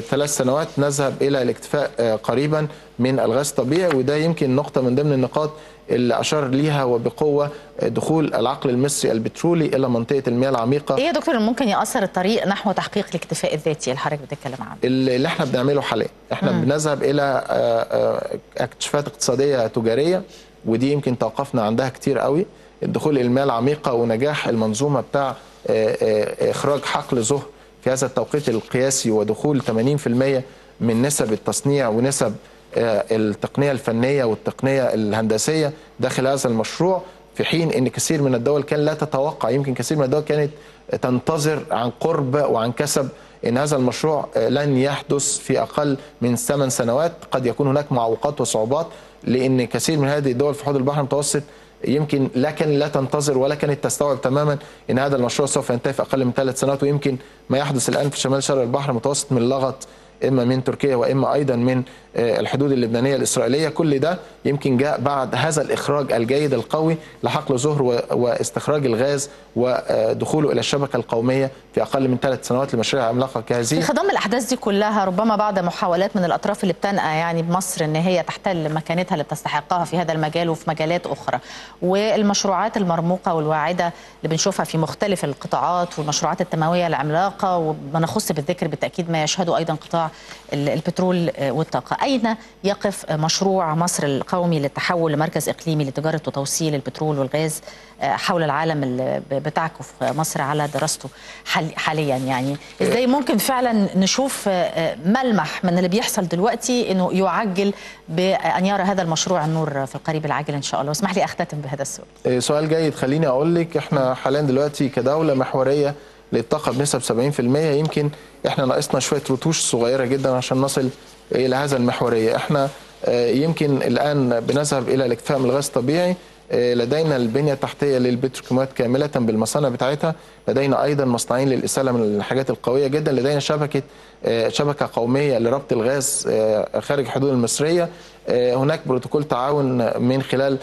ثلاث سنوات نذهب إلى الاكتفاء قريبا من الغاز الطبيعي. وده يمكن نقطة من ضمن النقاط اللي أشار ليها وبقوة دخول العقل المصري البترولي إلى منطقة المياه العميقة. إيه يا دكتور اللي ممكن يأثر الطريق نحو تحقيق الاكتفاء الذاتي اللي حضرتك بتتكلم عنه؟ اللي احنا بنعمله حاليا، احنا مم. بنذهب إلى اكتشافات اقتصادية تجارية، ودي يمكن توقفنا عندها كتير قوي. الدخول إلى المياه العميقة ونجاح المنظومة بتاع إخراج حقل زهر في هذا التوقيت القياسي ودخول ثمانين بالمئة من نسب التصنيع ونسب التقنية الفنية والتقنية الهندسية داخل هذا المشروع، في حين أن كثير من الدول كان لا تتوقع، يمكن كثير من الدول كانت تنتظر عن قرب وعن كسب أن هذا المشروع لن يحدث في أقل من ثمان سنوات. قد يكون هناك معوقات وصعوبات، لأن كثير من هذه الدول في حوض البحر المتوسط يمكن لكن لا تنتظر ولا كانت تستوعب تماما أن هذا المشروع سوف ينتهي في أقل من ثلاث سنوات. ويمكن ما يحدث الآن في شمال شرق البحر المتوسط من لغط إما من تركيا وإما أيضا من الحدود اللبنانية الإسرائيلية، كل ده يمكن جاء بعد هذا الإخراج الجيد القوي لحقل زهر واستخراج الغاز ودخوله إلى الشبكة القومية في أقل من ثلاث سنوات لمشاريع عملاقة كهذه. انخضام الأحداث دي كلها ربما بعد محاولات من الأطراف اللي بتنقى يعني بمصر إن هي تحتل مكانتها اللي بتستحقها في هذا المجال وفي مجالات أخرى، والمشروعات المرموقة والواعدة اللي بنشوفها في مختلف القطاعات والمشروعات التنموية العملاقة، وبنخص بالذكر بالتأكيد ما يشهده أيضا قطاع البترول والطاقة. أين يقف مشروع مصر القومي للتحول لمركز إقليمي لتجارة وتوصيل البترول والغاز حول العالم اللي بتعكف مصر على دراسته حاليا؟ يعني إزاي ممكن فعلا نشوف ملمح من اللي بيحصل دلوقتي أنه يعجل بأن يرى هذا المشروع النور في القريب العاجل إن شاء الله؟ واسمح لي أختتم بهذا السؤال. سؤال جيد. خليني أقول لك إحنا حاليا دلوقتي كدولة محورية للطاقة بنسب سبعين بالمئة، يمكن إحنا ناقصنا شوية رتوش صغيرة جدا عشان نصل إلى هذا المحورية. إحنا يمكن الآن بنذهب إلى الاكتفاء من الغاز الطبيعي، لدينا البنية التحتية للبتروكيماويات كاملة بالمصانع بتاعتها، لدينا أيضا مصنعين للإسالة من الحاجات القوية جدا، لدينا شبكة شبكة قومية لربط الغاز خارج الحدود المصرية، هناك بروتوكول تعاون من خلال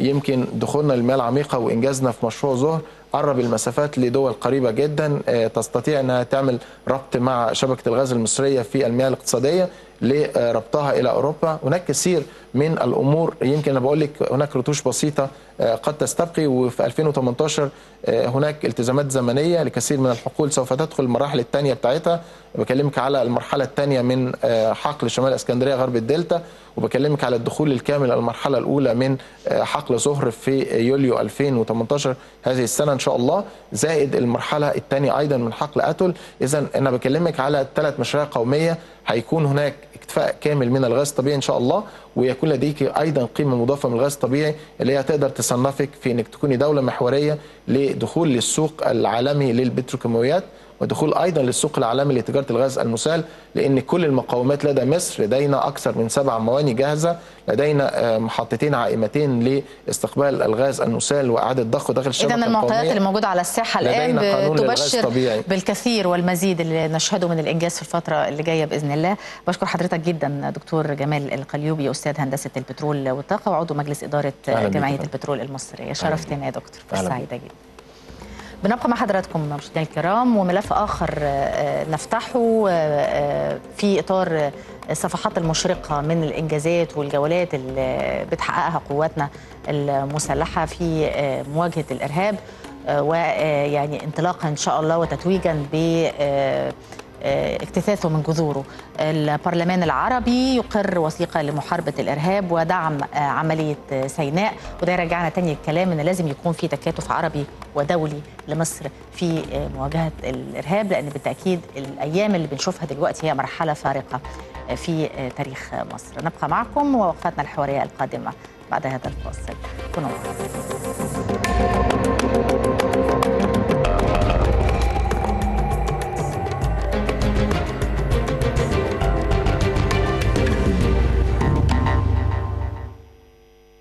يمكن دخولنا للمياه العميقة وإنجازنا في مشروع زهر قرب المسافات لدول قريبة جدا تستطيع أنها تعمل ربط مع شبكة الغاز المصرية في المياه الاقتصادية لربطها إلى أوروبا. هناك كثير من الأمور، يمكن أنا بقول لك هناك رتوش بسيطة قد تستبقي. وفي ألفين وثمانية عشر هناك التزامات زمنية لكثير من الحقول سوف تدخل المراحل الثانية بتاعتها، بكلمك على المرحلة الثانية من حقل شمال اسكندرية غرب الدلتا، وبكلمك على الدخول الكامل المرحلة الأولى من حقل زهر في يوليو ألفين وثمانية عشر هذه السنة إن شاء الله، زائد المرحلة الثانية أيضا من حقل أتول. إذا أنا بكلمك على ثلاث مشاريع قومية هيكون هناك اكتفاء كامل من الغاز الطبيعي إن شاء الله، ويكون لديك أيضا قيمة مضافة من الغاز الطبيعي اللي هي تقدر تصنفك في أنك تكوني دولة محورية لدخول للسوق العالمي للبتروكيماويات، ودخول أيضا للسوق العالمي لتجارة الغاز المسال، لأن كل المقاومات لدى مصر. لدينا أكثر من سبع مواني جاهزة، لدينا محطتين عائمتين لاستقبال الغاز المسال وإعادة ضخه داخل الشبكة القومية. إذا المعطيات اللي موجودة على الساحة الآن تبشر بالكثير والمزيد اللي نشهده من الإنجاز في الفترة اللي جاية بإذن الله. بشكر حضرتك جدا دكتور جمال القليوبي، أستاذ هندسة البترول والطاقة وعضو مجلس إدارة جمعية البترول المصرية. شرفتنا يا دكتور، سعيدة جدا. بنبقى مع حضراتكم مشاهدينا الكرام، وملف آخر نفتحه في إطار الصفحات المشرقة من الإنجازات والجولات اللي بتحققها قواتنا المسلحة في مواجهة الإرهاب، ويعني انطلاقا إن شاء الله وتتويجا ب اجتثاثه من جذوره. البرلمان العربي يقر وثيقة لمحاربة الإرهاب ودعم عملية سيناء، وده يرجعنا تاني للكلام إن لازم يكون في تكاتف عربي ودولي لمصر في مواجهة الإرهاب، لأن بالتأكيد الأيام اللي بنشوفها دلوقتي هي مرحلة فارقة في تاريخ مصر. نبقى معكم ووقفتنا الحوارية القادمة بعد هذا الفاصل. كونوا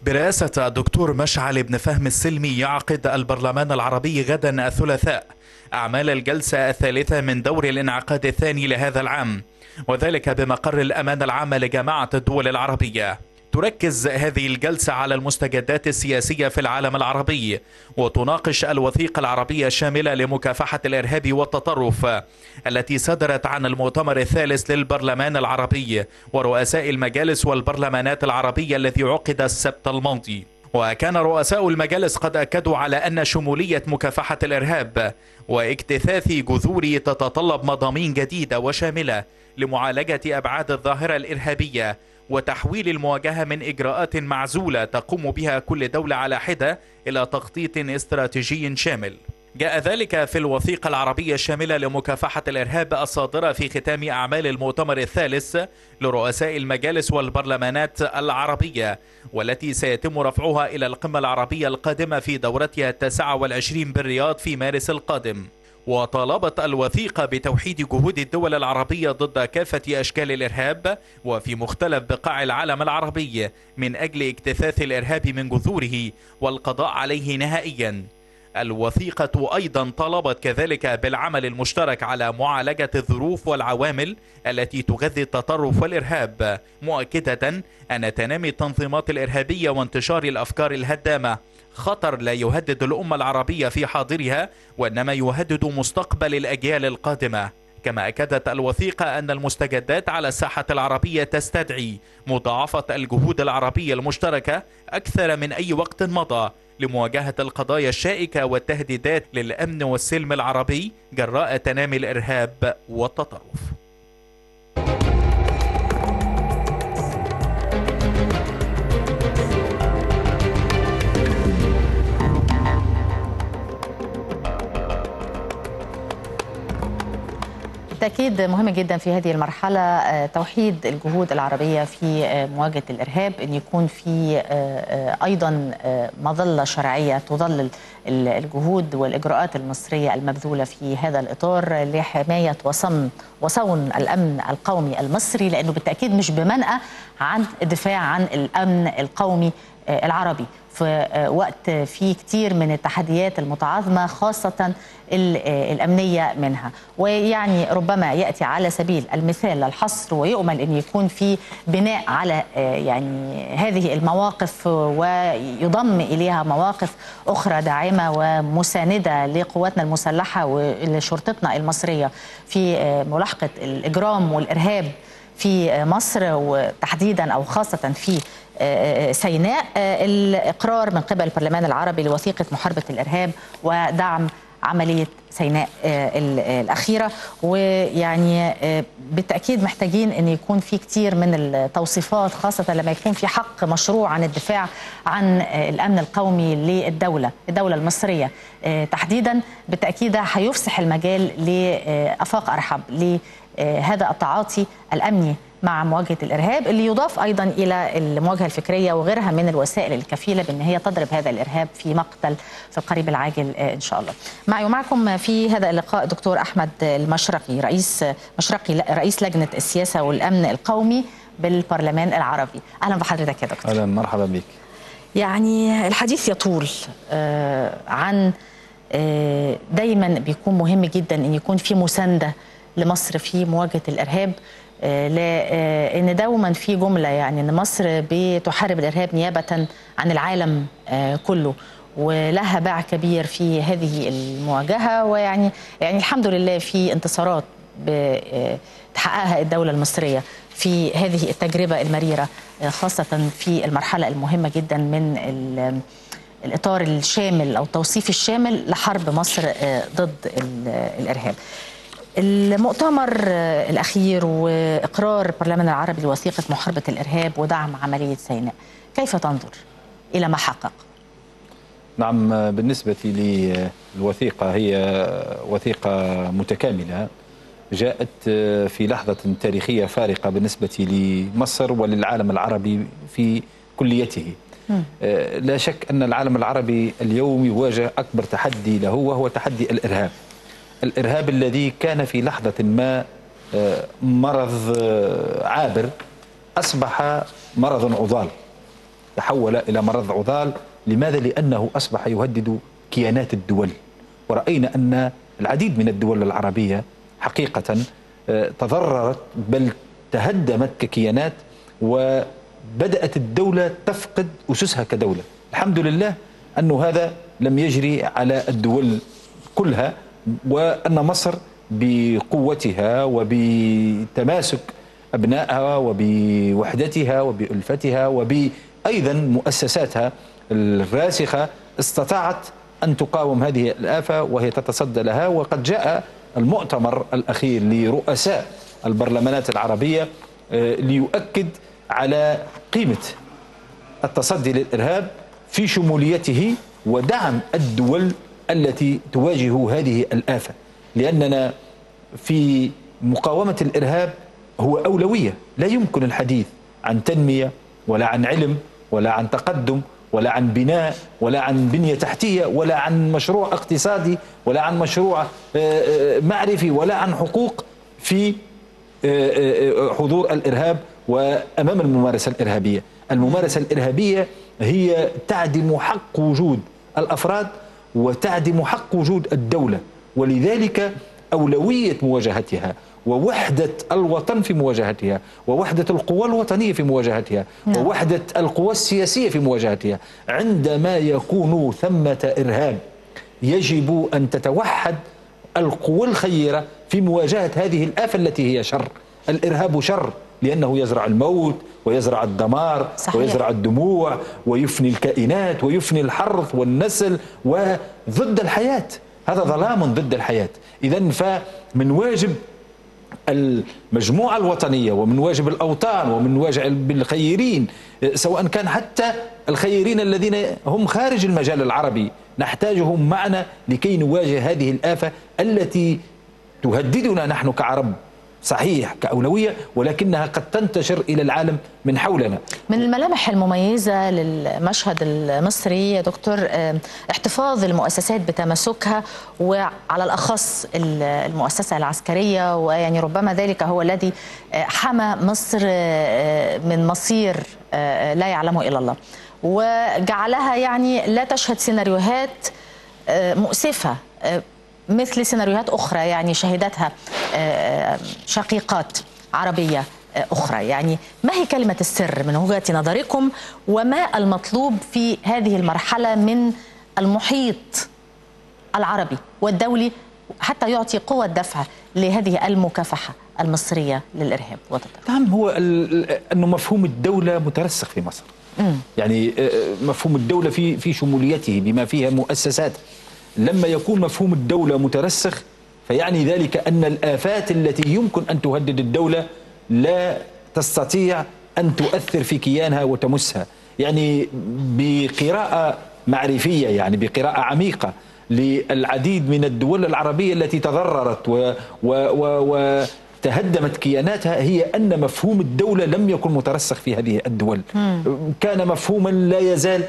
برئاسة الدكتور مشعل بن فهم السلمي يعقد البرلمان العربي غدا الثلاثاء أعمال الجلسة الثالثة من دور الانعقاد الثاني لهذا العام، وذلك بمقر الأمانة العامة لجماعة الدول العربية تركز هذه الجلسة على المستجدات السياسية في العالم العربي وتناقش الوثيقة العربية الشاملة لمكافحة الإرهاب والتطرف التي صدرت عن المؤتمر الثالث للبرلمان العربي ورؤساء المجالس والبرلمانات العربية الذي عقد السبت الماضي. وكان رؤساء المجالس قد أكدوا على أن شمولية مكافحة الإرهاب واجتثاث جذوره تتطلب مضامين جديدة وشاملة لمعالجة أبعاد الظاهرة الإرهابية وتحويل المواجهة من إجراءات معزولة تقوم بها كل دولة على حدة إلى تخطيط استراتيجي شامل. جاء ذلك في الوثيقة العربية الشاملة لمكافحة الإرهاب الصادرة في ختام أعمال المؤتمر الثالث لرؤساء المجالس والبرلمانات العربية والتي سيتم رفعها إلى القمة العربية القادمة في دورتها التاسعة والعشرين بالرياض في مارس القادم. وطالبت الوثيقة بتوحيد جهود الدول العربية ضد كافة أشكال الإرهاب وفي مختلف بقاع العالم العربي من أجل اجتثاث الإرهاب من جذوره والقضاء عليه نهائياً. الوثيقة أيضا طالبت كذلك بالعمل المشترك على معالجة الظروف والعوامل التي تغذي التطرف والإرهاب، مؤكدة أن تنامي التنظيمات الإرهابية وانتشار الأفكار الهدامة خطر لا يهدد الأمة العربية في حاضرها وإنما يهدد مستقبل الأجيال القادمة. كما أكدت الوثيقة أن المستجدات على الساحة العربية تستدعي مضاعفة الجهود العربية المشتركة أكثر من أي وقت مضى لمواجهة القضايا الشائكة والتهديدات للأمن والسلم العربي جراء تنامي الإرهاب والتطرف. بالتأكيد مهم جدا في هذه المرحلة توحيد الجهود العربية في مواجهة الإرهاب، أن يكون في أيضا مظلة شرعية تظلل الجهود والإجراءات المصرية المبذولة في هذا الإطار لحماية وصمت وصون الأمن القومي المصري، لأنه بالتأكيد مش بمنأى عن الدفاع عن الأمن القومي العربي في وقت فيه كتير من التحديات المتعاظمة خاصة الأمنية منها. ويعني ربما يأتي على سبيل المثال الحصر ويؤمل أن يكون في بناء على يعني هذه المواقف ويضم إليها مواقف أخرى داعمة ومساندة لقواتنا المسلحة ولشرطتنا المصرية في ملاحقة الإجرام والإرهاب في مصر وتحديدا أو خاصة في سيناء. الإقرار من قبل البرلمان العربي لوثيقة محاربة الإرهاب ودعم عملية سيناء الأخيرة، ويعني بالتأكيد محتاجين أن يكون في كتير من التوصيفات خاصة لما يكون في حق مشروع عن الدفاع عن الأمن القومي للدولة الدولة المصرية تحديدا. بالتأكيد ده هيفسح المجال لآفاق أرحب لهذا التعاطي الأمني مع مواجهة الإرهاب، اللي يضاف أيضا إلى المواجهة الفكرية وغيرها من الوسائل الكفيلة بأن هي تضرب هذا الإرهاب في مقتل في القريب العاجل إن شاء الله. معي ومعكم في هذا اللقاء دكتور أحمد المشرقي رئيس مشرقي رئيس لجنة السياسة والأمن القومي بالبرلمان العربي. أهلا بحضرتك يا دكتور. أهلا، مرحبا بك. يعني الحديث يطول عن دايما بيكون مهم جدا أن يكون في مساندة لمصر في مواجهة الإرهاب، لأن دوما في جملة يعني أن مصر بتحارب الإرهاب نيابة عن العالم كله ولها باع كبير في هذه المواجهة. ويعني يعني الحمد لله في انتصارات بتحققها الدولة المصرية في هذه التجربة المريرة خاصة في المرحلة المهمة جدا من الإطار الشامل أو التوصيف الشامل لحرب مصر ضد الإرهاب. المؤتمر الأخير وإقرار البرلمان العربي لوثيقة محاربة الإرهاب ودعم عملية سيناء، كيف تنظر إلى ما حقق؟ نعم، بالنسبة للوثيقة هي وثيقة متكاملة جاءت في لحظة تاريخية فارقة بالنسبة لمصر وللعالم العربي في كليته. م. لا شك أن العالم العربي اليوم يواجه أكبر تحدي له وهو تحدي الإرهاب، الإرهاب الذي كان في لحظة ما مرض عابر أصبح مرض عضال، تحول إلى مرض عضال. لماذا؟ لأنه أصبح يهدد كيانات الدول، ورأينا أن العديد من الدول العربية حقيقة تضررت بل تهدمت ككيانات، و بدأت الدولة تفقد أسسها كدولة. الحمد لله أنه هذا لم يجري على الدول كلها، وأن مصر بقوتها وبتماسك أبنائها وبوحدتها وبألفتها وبأيضا مؤسساتها الراسخة استطاعت أن تقاوم هذه الآفة وهي تتصدى لها. وقد جاء المؤتمر الأخير لرؤساء البرلمانات العربية ليؤكد على قيمة التصدي للإرهاب في شموليته ودعم الدول التي تواجه هذه الآفة، لأننا في مقاومة الإرهاب هو أولوية. لا يمكن الحديث عن تنمية ولا عن علم ولا عن تقدم ولا عن بناء ولا عن بنية تحتية ولا عن مشروع اقتصادي ولا عن مشروع معرفي ولا عن حقوق في حضور الإرهاب وأمام الممارسة الإرهابية. الممارسة الإرهابية هي تعدم حق وجود الأفراد وتعدم حق وجود الدولة، ولذلك أولوية مواجهتها ووحدة الوطن في مواجهتها ووحدة القوى الوطنية في مواجهتها نعم. ووحدة القوى السياسية في مواجهتها. عندما يكون ثمة إرهاب يجب أن تتوحد القوى الخيرة في مواجهة هذه الآفة التي هي شر. الإرهاب شر لأنه يزرع الموت ويزرع الدمار صحيح. ويزرع الدموع ويفني الكائنات ويفني الحرث والنسل وضد الحياة. هذا ظلام ضد الحياة. إذن فمن واجب المجموعة الوطنية ومن واجب الأوطان ومن واجب الخيرين، سواء كان حتى الخيرين الذين هم خارج المجال العربي، نحتاجهم معنا لكي نواجه هذه الآفة التي تهددنا نحن كعرب صحيح كأولوية، ولكنها قد تنتشر إلى العالم من حولنا. من الملامح المميزة للمشهد المصري يا دكتور احتفاظ المؤسسات بتماسكها، وعلى الأخص المؤسسة العسكرية، ويعني ربما ذلك هو الذي حمى مصر من مصير لا يعلمه إلا الله، وجعلها يعني لا تشهد سيناريوهات مؤسفة مثل سيناريوهات أخرى يعني شهدتها شقيقات عربية أخرى. يعني ما هي كلمة السر من وجهة نظركم، وما المطلوب في هذه المرحلة من المحيط العربي والدولي حتى يعطي قوة دفع لهذه المكافحة المصرية للإرهاب والتطرف؟ نعم، هو أنه مفهوم الدولة مترسخ في مصر. مم. يعني مفهوم الدولة في في شموليته بما فيها مؤسسات. لما يكون مفهوم الدولة مترسخ فيعني ذلك أن الآفات التي يمكن أن تهدد الدولة لا تستطيع أن تؤثر في كيانها وتمسها. يعني بقراءة معرفية، يعني بقراءة عميقة للعديد من الدول العربية التي تضررت و و و تهدمت كياناتها، هي أن مفهوم الدولة لم يكن مترسخ في هذه الدول. مم. كان مفهوما لا يزال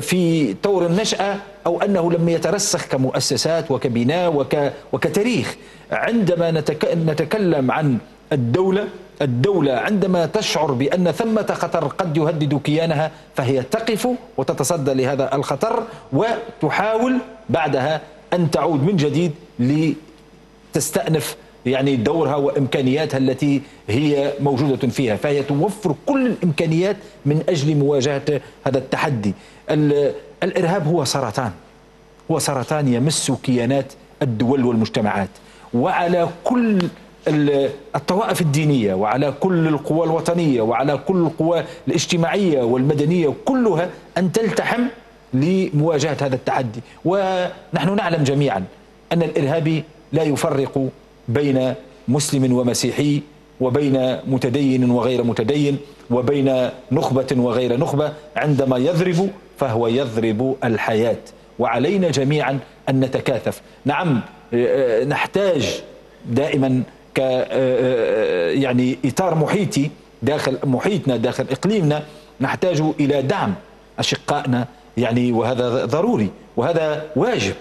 في طور النشأة، أو أنه لم يترسخ كمؤسسات وكبناء وك... وكتاريخ. عندما نتك... نتكلم عن الدولة، الدولة عندما تشعر بأن ثمة خطر قد يهدد كيانها فهي تقف وتتصدى لهذا الخطر وتحاول بعدها أن تعود من جديد لتستأنف يعني دورها وإمكانياتها التي هي موجودة فيها، فهي توفر كل الإمكانيات من أجل مواجهة هذا التحدي. الإرهاب هو سرطان، هو سرطان يمس كيانات الدول والمجتمعات، وعلى كل الطوائف الدينية وعلى كل القوى الوطنية وعلى كل القوى الاجتماعية والمدنية كلها أن تلتحم لمواجهة هذا التحدي. ونحن نعلم جميعا أن الإرهابي لا يفرق بين مسلم ومسيحي، وبين متدين وغير متدين، وبين نخبة وغير نخبة. عندما يضرب فهو يضرب الحياة، وعلينا جميعا أن نتكاتف. نعم، نحتاج دائما ك يعني إطار محيطي داخل محيطنا داخل إقليمنا، نحتاج إلى دعم أشقائنا يعني، وهذا ضروري وهذا واجب.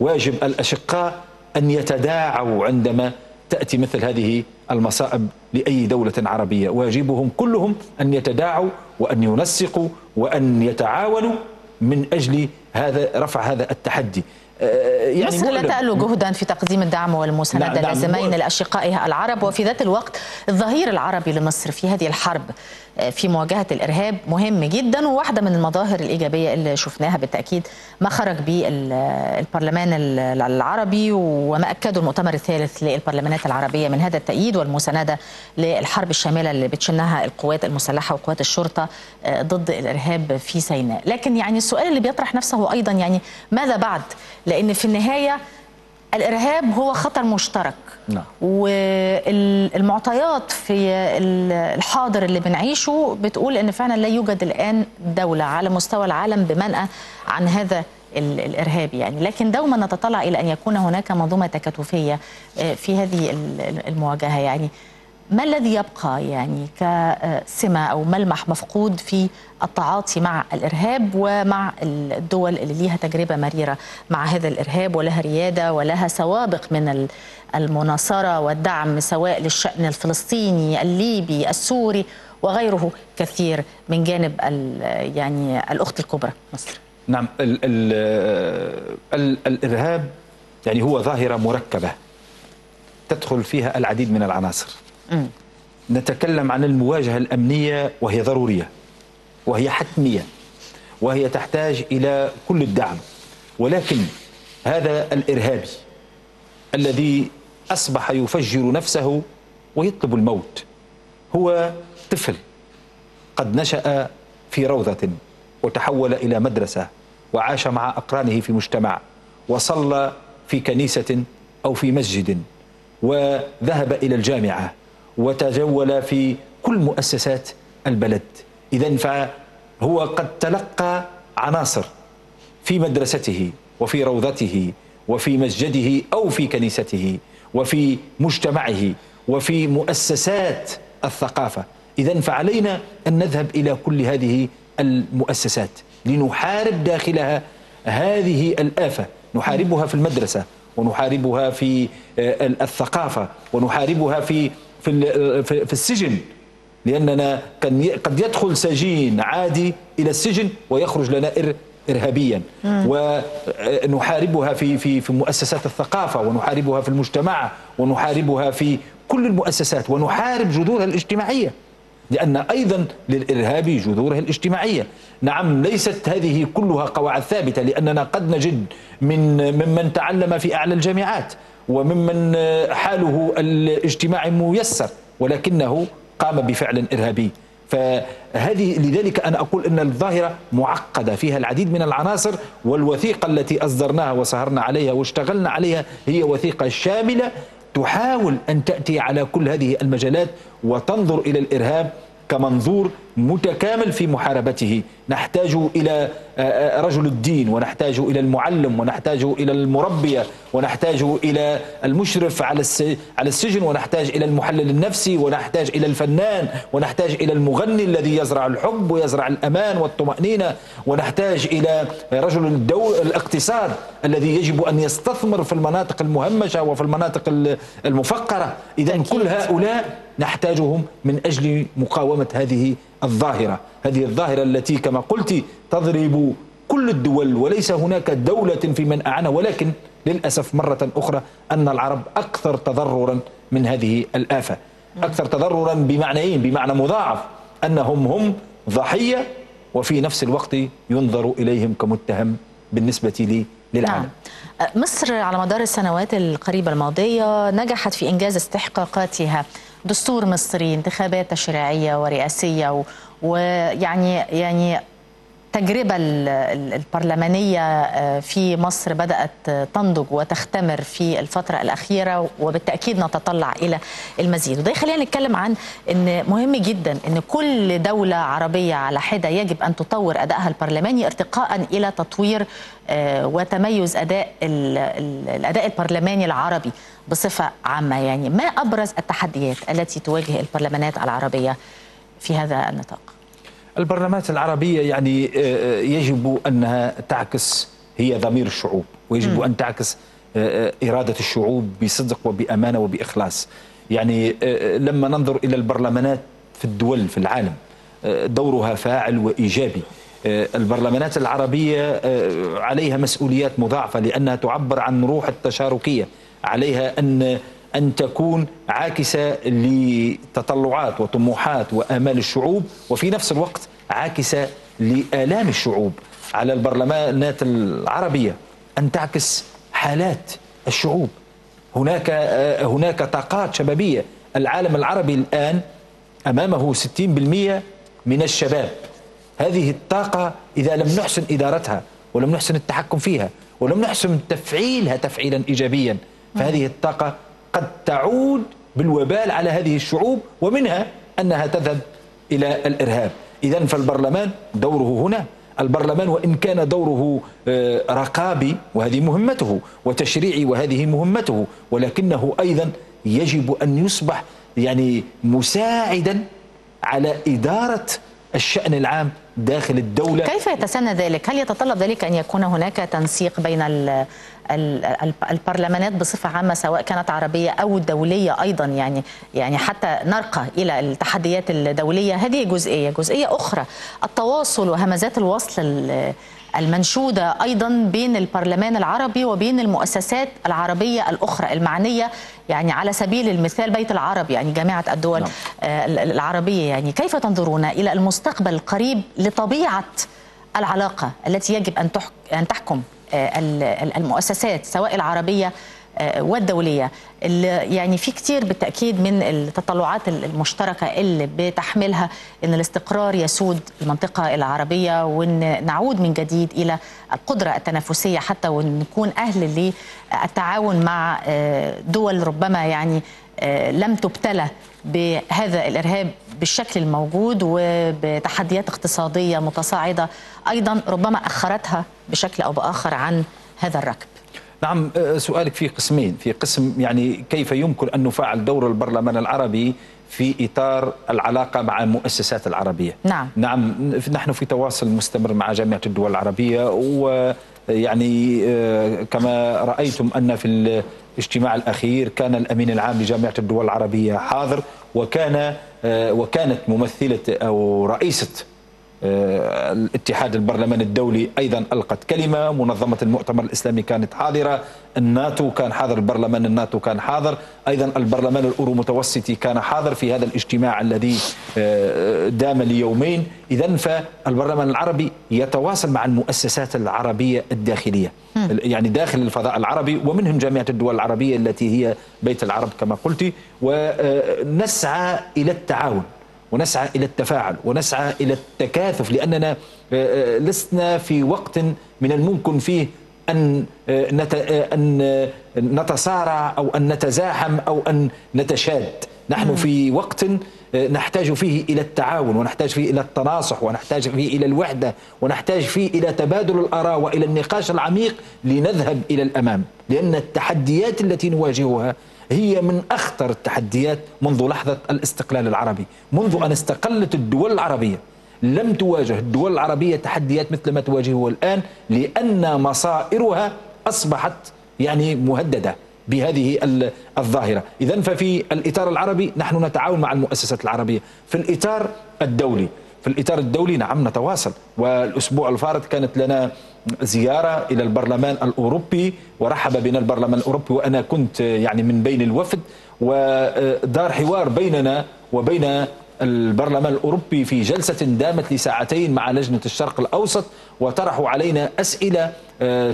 واجب الأشقاء أن يتداعوا عندما تأتي مثل هذه المصائب لأي دولة عربية. واجبهم كلهم أن يتداعوا وأن ينسقوا وأن يتعاونوا من أجل هذا رفع هذا التحدي. يعني مصر لا تألو جهدا في تقديم الدعم والمساندة لزمايل لأشقائها العرب، وفي ذات الوقت الظهير العربي لمصر في هذه الحرب في مواجهة الإرهاب مهم جدا، وواحدة من المظاهر الإيجابية اللي شفناها بالتأكيد ما خرج به البرلمان العربي وما أكده المؤتمر الثالث للبرلمانات العربية من هذا التأييد والمساندة للحرب الشاملة اللي بتشنها القوات المسلحة وقوات الشرطة ضد الإرهاب في سيناء. لكن يعني السؤال اللي بيطرح نفسه أيضا يعني ماذا بعد؟ لأن في النهاية الإرهاب هو خطر مشترك، نعم، والمعطيات في الحاضر اللي بنعيشه بتقول أن فعلا لا يوجد الآن دولة على مستوى العالم بمنأى عن هذا الإرهاب يعني، لكن دوما نتطلع إلى أن يكون هناك منظومة تكاتفية في هذه المواجهة. يعني ما الذي يبقى يعني كسمة أو ملمح مفقود في التعاطي مع الإرهاب ومع الدول اللي ليها تجربة مريرة مع هذا الإرهاب ولها ريادة ولها سوابق من المناصرة والدعم سواء للشأن الفلسطيني الليبي السوري وغيره كثير من جانب يعني الأخت الكبرى مصر؟ نعم، ال ال ال الإرهاب يعني هو ظاهرة مركبة تدخل فيها العديد من العناصر. نتكلم عن المواجهة الأمنية وهي ضرورية وهي حتمية وهي تحتاج إلى كل الدعم، ولكن هذا الإرهابي الذي أصبح يفجر نفسه ويطلب الموت هو طفل قد نشأ في روضة وتحول إلى مدرسة وعاش مع أقرانه في مجتمع وصلى في كنيسة أو في مسجد وذهب إلى الجامعة وتجول في كل مؤسسات البلد. إذن فهو قد تلقى عناصر في مدرسته وفي روضته وفي مسجده أو في كنيسته وفي مجتمعه وفي مؤسسات الثقافة. إذن فعلينا أن نذهب إلى كل هذه المؤسسات لنحارب داخلها هذه الآفة، نحاربها في المدرسة ونحاربها في الثقافة ونحاربها في في في السجن، لأننا قد يدخل سجين عادي إلى السجن ويخرج لنا إرهابيا. ونحاربها في في في مؤسسات الثقافة ونحاربها في المجتمع ونحاربها في كل المؤسسات ونحارب جذورها الاجتماعية، لأن أيضا للإرهاب جذورها الاجتماعية. نعم، ليست هذه كلها قواعد ثابتة، لأننا قد نجد من ممن تعلم في أعلى الجامعات وممن حاله الاجتماعي ميسر ولكنه قام بفعل إرهابي. فهذه لذلك أنا أقول أن الظاهرة معقدة فيها العديد من العناصر، والوثيقة التي أصدرناها وسهرنا عليها واشتغلنا عليها هي وثيقة شاملة تحاول أن تأتي على كل هذه المجالات وتنظر إلى الإرهاب كمنظور متكامل في محاربته. نحتاج إلى رجل الدين ونحتاج إلى المعلم ونحتاج إلى المربية ونحتاج إلى المشرف على السجن ونحتاج إلى المحلل النفسي ونحتاج إلى الفنان ونحتاج إلى المغني الذي يزرع الحب ويزرع الأمان والطمأنينة ونحتاج إلى رجل الاقتصاد الذي يجب أن يستثمر في المناطق المهمشة وفي المناطق المفقرة. إذن كل هؤلاء نحتاجهم من أجل مقاومة هذه الظاهرة، هذه الظاهرة التي كما قلت تضرب كل الدول وليس هناك دولة في منأعنا، ولكن للأسف مرة أخرى أن العرب أكثر تضررا من هذه الآفة، أكثر تضررا بمعنيين، بمعنى مضاعف أنهم هم ضحية وفي نفس الوقت ينظر إليهم كمتهم بالنسبة لي للعالم. نعم. مصر على مدار السنوات القريبة الماضية نجحت في إنجاز استحقاقاتها، دستور مصري، انتخابات تشريعية ورئاسية، ويعني يعني التجربة البرلمانية في مصر بدأت تنضج وتختمر في الفترة الأخيرة، وبالتأكيد نتطلع إلى المزيد. وده يخلينا نتكلم عن أن مهم جدا أن كل دولة عربية على حدة يجب أن تطور أدائها البرلماني ارتقاء إلى تطوير وتميز أداء الأداء البرلماني العربي بصفة عامة. يعني ما أبرز التحديات التي تواجه البرلمانات العربية في هذا النطاق؟ البرلمانات العربية يعني يجب أنها تعكس هي ضمير الشعوب، ويجب أن تعكس إرادة الشعوب بصدق وبأمانة وبإخلاص. يعني لما ننظر إلى البرلمانات في الدول في العالم دورها فاعل وإيجابي، البرلمانات العربية عليها مسؤوليات مضاعفة لأنها تعبر عن روح التشاركية، عليها أن أن تكون عاكسة لتطلعات وطموحات وآمال الشعوب، وفي نفس الوقت عاكسة لآلام الشعوب. على البرلمانات العربية أن تعكس حالات الشعوب. هناك هناك طاقات شبابية. العالم العربي الآن أمامه ستين بالمئة من الشباب. هذه الطاقة إذا لم نحسن إدارتها ولم نحسن التحكم فيها ولم نحسن تفعيلها تفعيلا إيجابيا، فهذه الطاقة قد تعود بالوبال على هذه الشعوب، ومنها أنها تذهب إلى الإرهاب. إذن فالبرلمان دوره هنا. البرلمان وإن كان دوره رقابي وهذه مهمته، وتشريعي وهذه مهمته، ولكنه أيضا يجب أن يصبح يعني مساعدا على إدارة الشأن العام داخل الدولة. كيف يتسنى ذلك؟ هل يتطلب ذلك أن يكون هناك تنسيق بين ال البرلمانات بصفة عامة سواء كانت عربية أو دولية أيضا، يعني يعني حتى نرقى إلى التحديات الدولية؟ هذه جزئية. جزئية أخرى التواصل وهمزات الوصل المنشودة أيضا بين البرلمان العربي وبين المؤسسات العربية الأخرى المعنية، يعني على سبيل المثال بيت العرب، يعني جامعة الدول لا. العربية. يعني كيف تنظرون إلى المستقبل القريب لطبيعة العلاقة التي يجب أن أن تحكم المؤسسات سواء العربية والدولية، اللي يعني في كتير بالتأكيد من التطلعات المشتركة اللي بتحملها أن الاستقرار يسود المنطقة العربية، وأن نعود من جديد إلى القدرة التنافسية حتى ونكون أهل للتعاون مع دول ربما يعني لم تبتلى بهذا الإرهاب بالشكل الموجود وبتحديات اقتصادية متصاعدة أيضا ربما أخرتها بشكل أو بآخر عن هذا الركب. نعم، سؤالك في قسمين. في قسم يعني كيف يمكن أن نفعل دور البرلمان العربي في إطار العلاقة مع المؤسسات العربية. نعم نعم، نحن في تواصل مستمر مع جامعة الدول العربية، ويعني كما رأيتم أن في الاجتماع الأخير كان الأمين العام لجامعة الدول العربية حاضر، وكان وكانت ممثلة أو رئيسة الاتحاد البرلمان الدولي أيضا ألقت كلمة. منظمة المؤتمر الإسلامي كانت حاضرة، الناتو كان حاضر، البرلمان الناتو كان حاضر، أيضا البرلمان الأورو متوسطي كان حاضر في هذا الاجتماع الذي دام ليومين. إذن فالبرلمان العربي يتواصل مع المؤسسات العربية الداخلية، يعني داخل الفضاء العربي، ومنهم جامعة الدول العربية التي هي بيت العرب كما قلت، ونسعى إلى التعاون ونسعى إلى التفاعل ونسعى إلى التكاثف، لأننا لسنا في وقت من الممكن فيه أن أن نتصارع أو أن نتزاحم أو أن نتشاد. نحن في وقت نحتاج فيه إلى التعاون، ونحتاج فيه إلى التناصح، ونحتاج فيه إلى الوحدة، ونحتاج فيه إلى تبادل الآراء وإلى النقاش العميق لنذهب إلى الأمام، لأن التحديات التي نواجهها هي من أخطر التحديات منذ لحظة الاستقلال العربي. منذ أن استقلت الدول العربية لم تواجه الدول العربية تحديات مثل ما تواجهها الآن، لأن مصائرها أصبحت يعني مهددة بهذه الظاهرة. إذن ففي الإطار العربي نحن نتعاون مع المؤسسات العربية. في الإطار الدولي في الإطار الدولي نعم نتواصل، والأسبوع الفارط كانت لنا زيارة إلى البرلمان الأوروبي، ورحب بنا البرلمان الأوروبي، وأنا كنت يعني من بين الوفد، ودار حوار بيننا وبين البرلمان الأوروبي في جلسة دامت لساعتين مع لجنة الشرق الأوسط، وطرحوا علينا أسئلة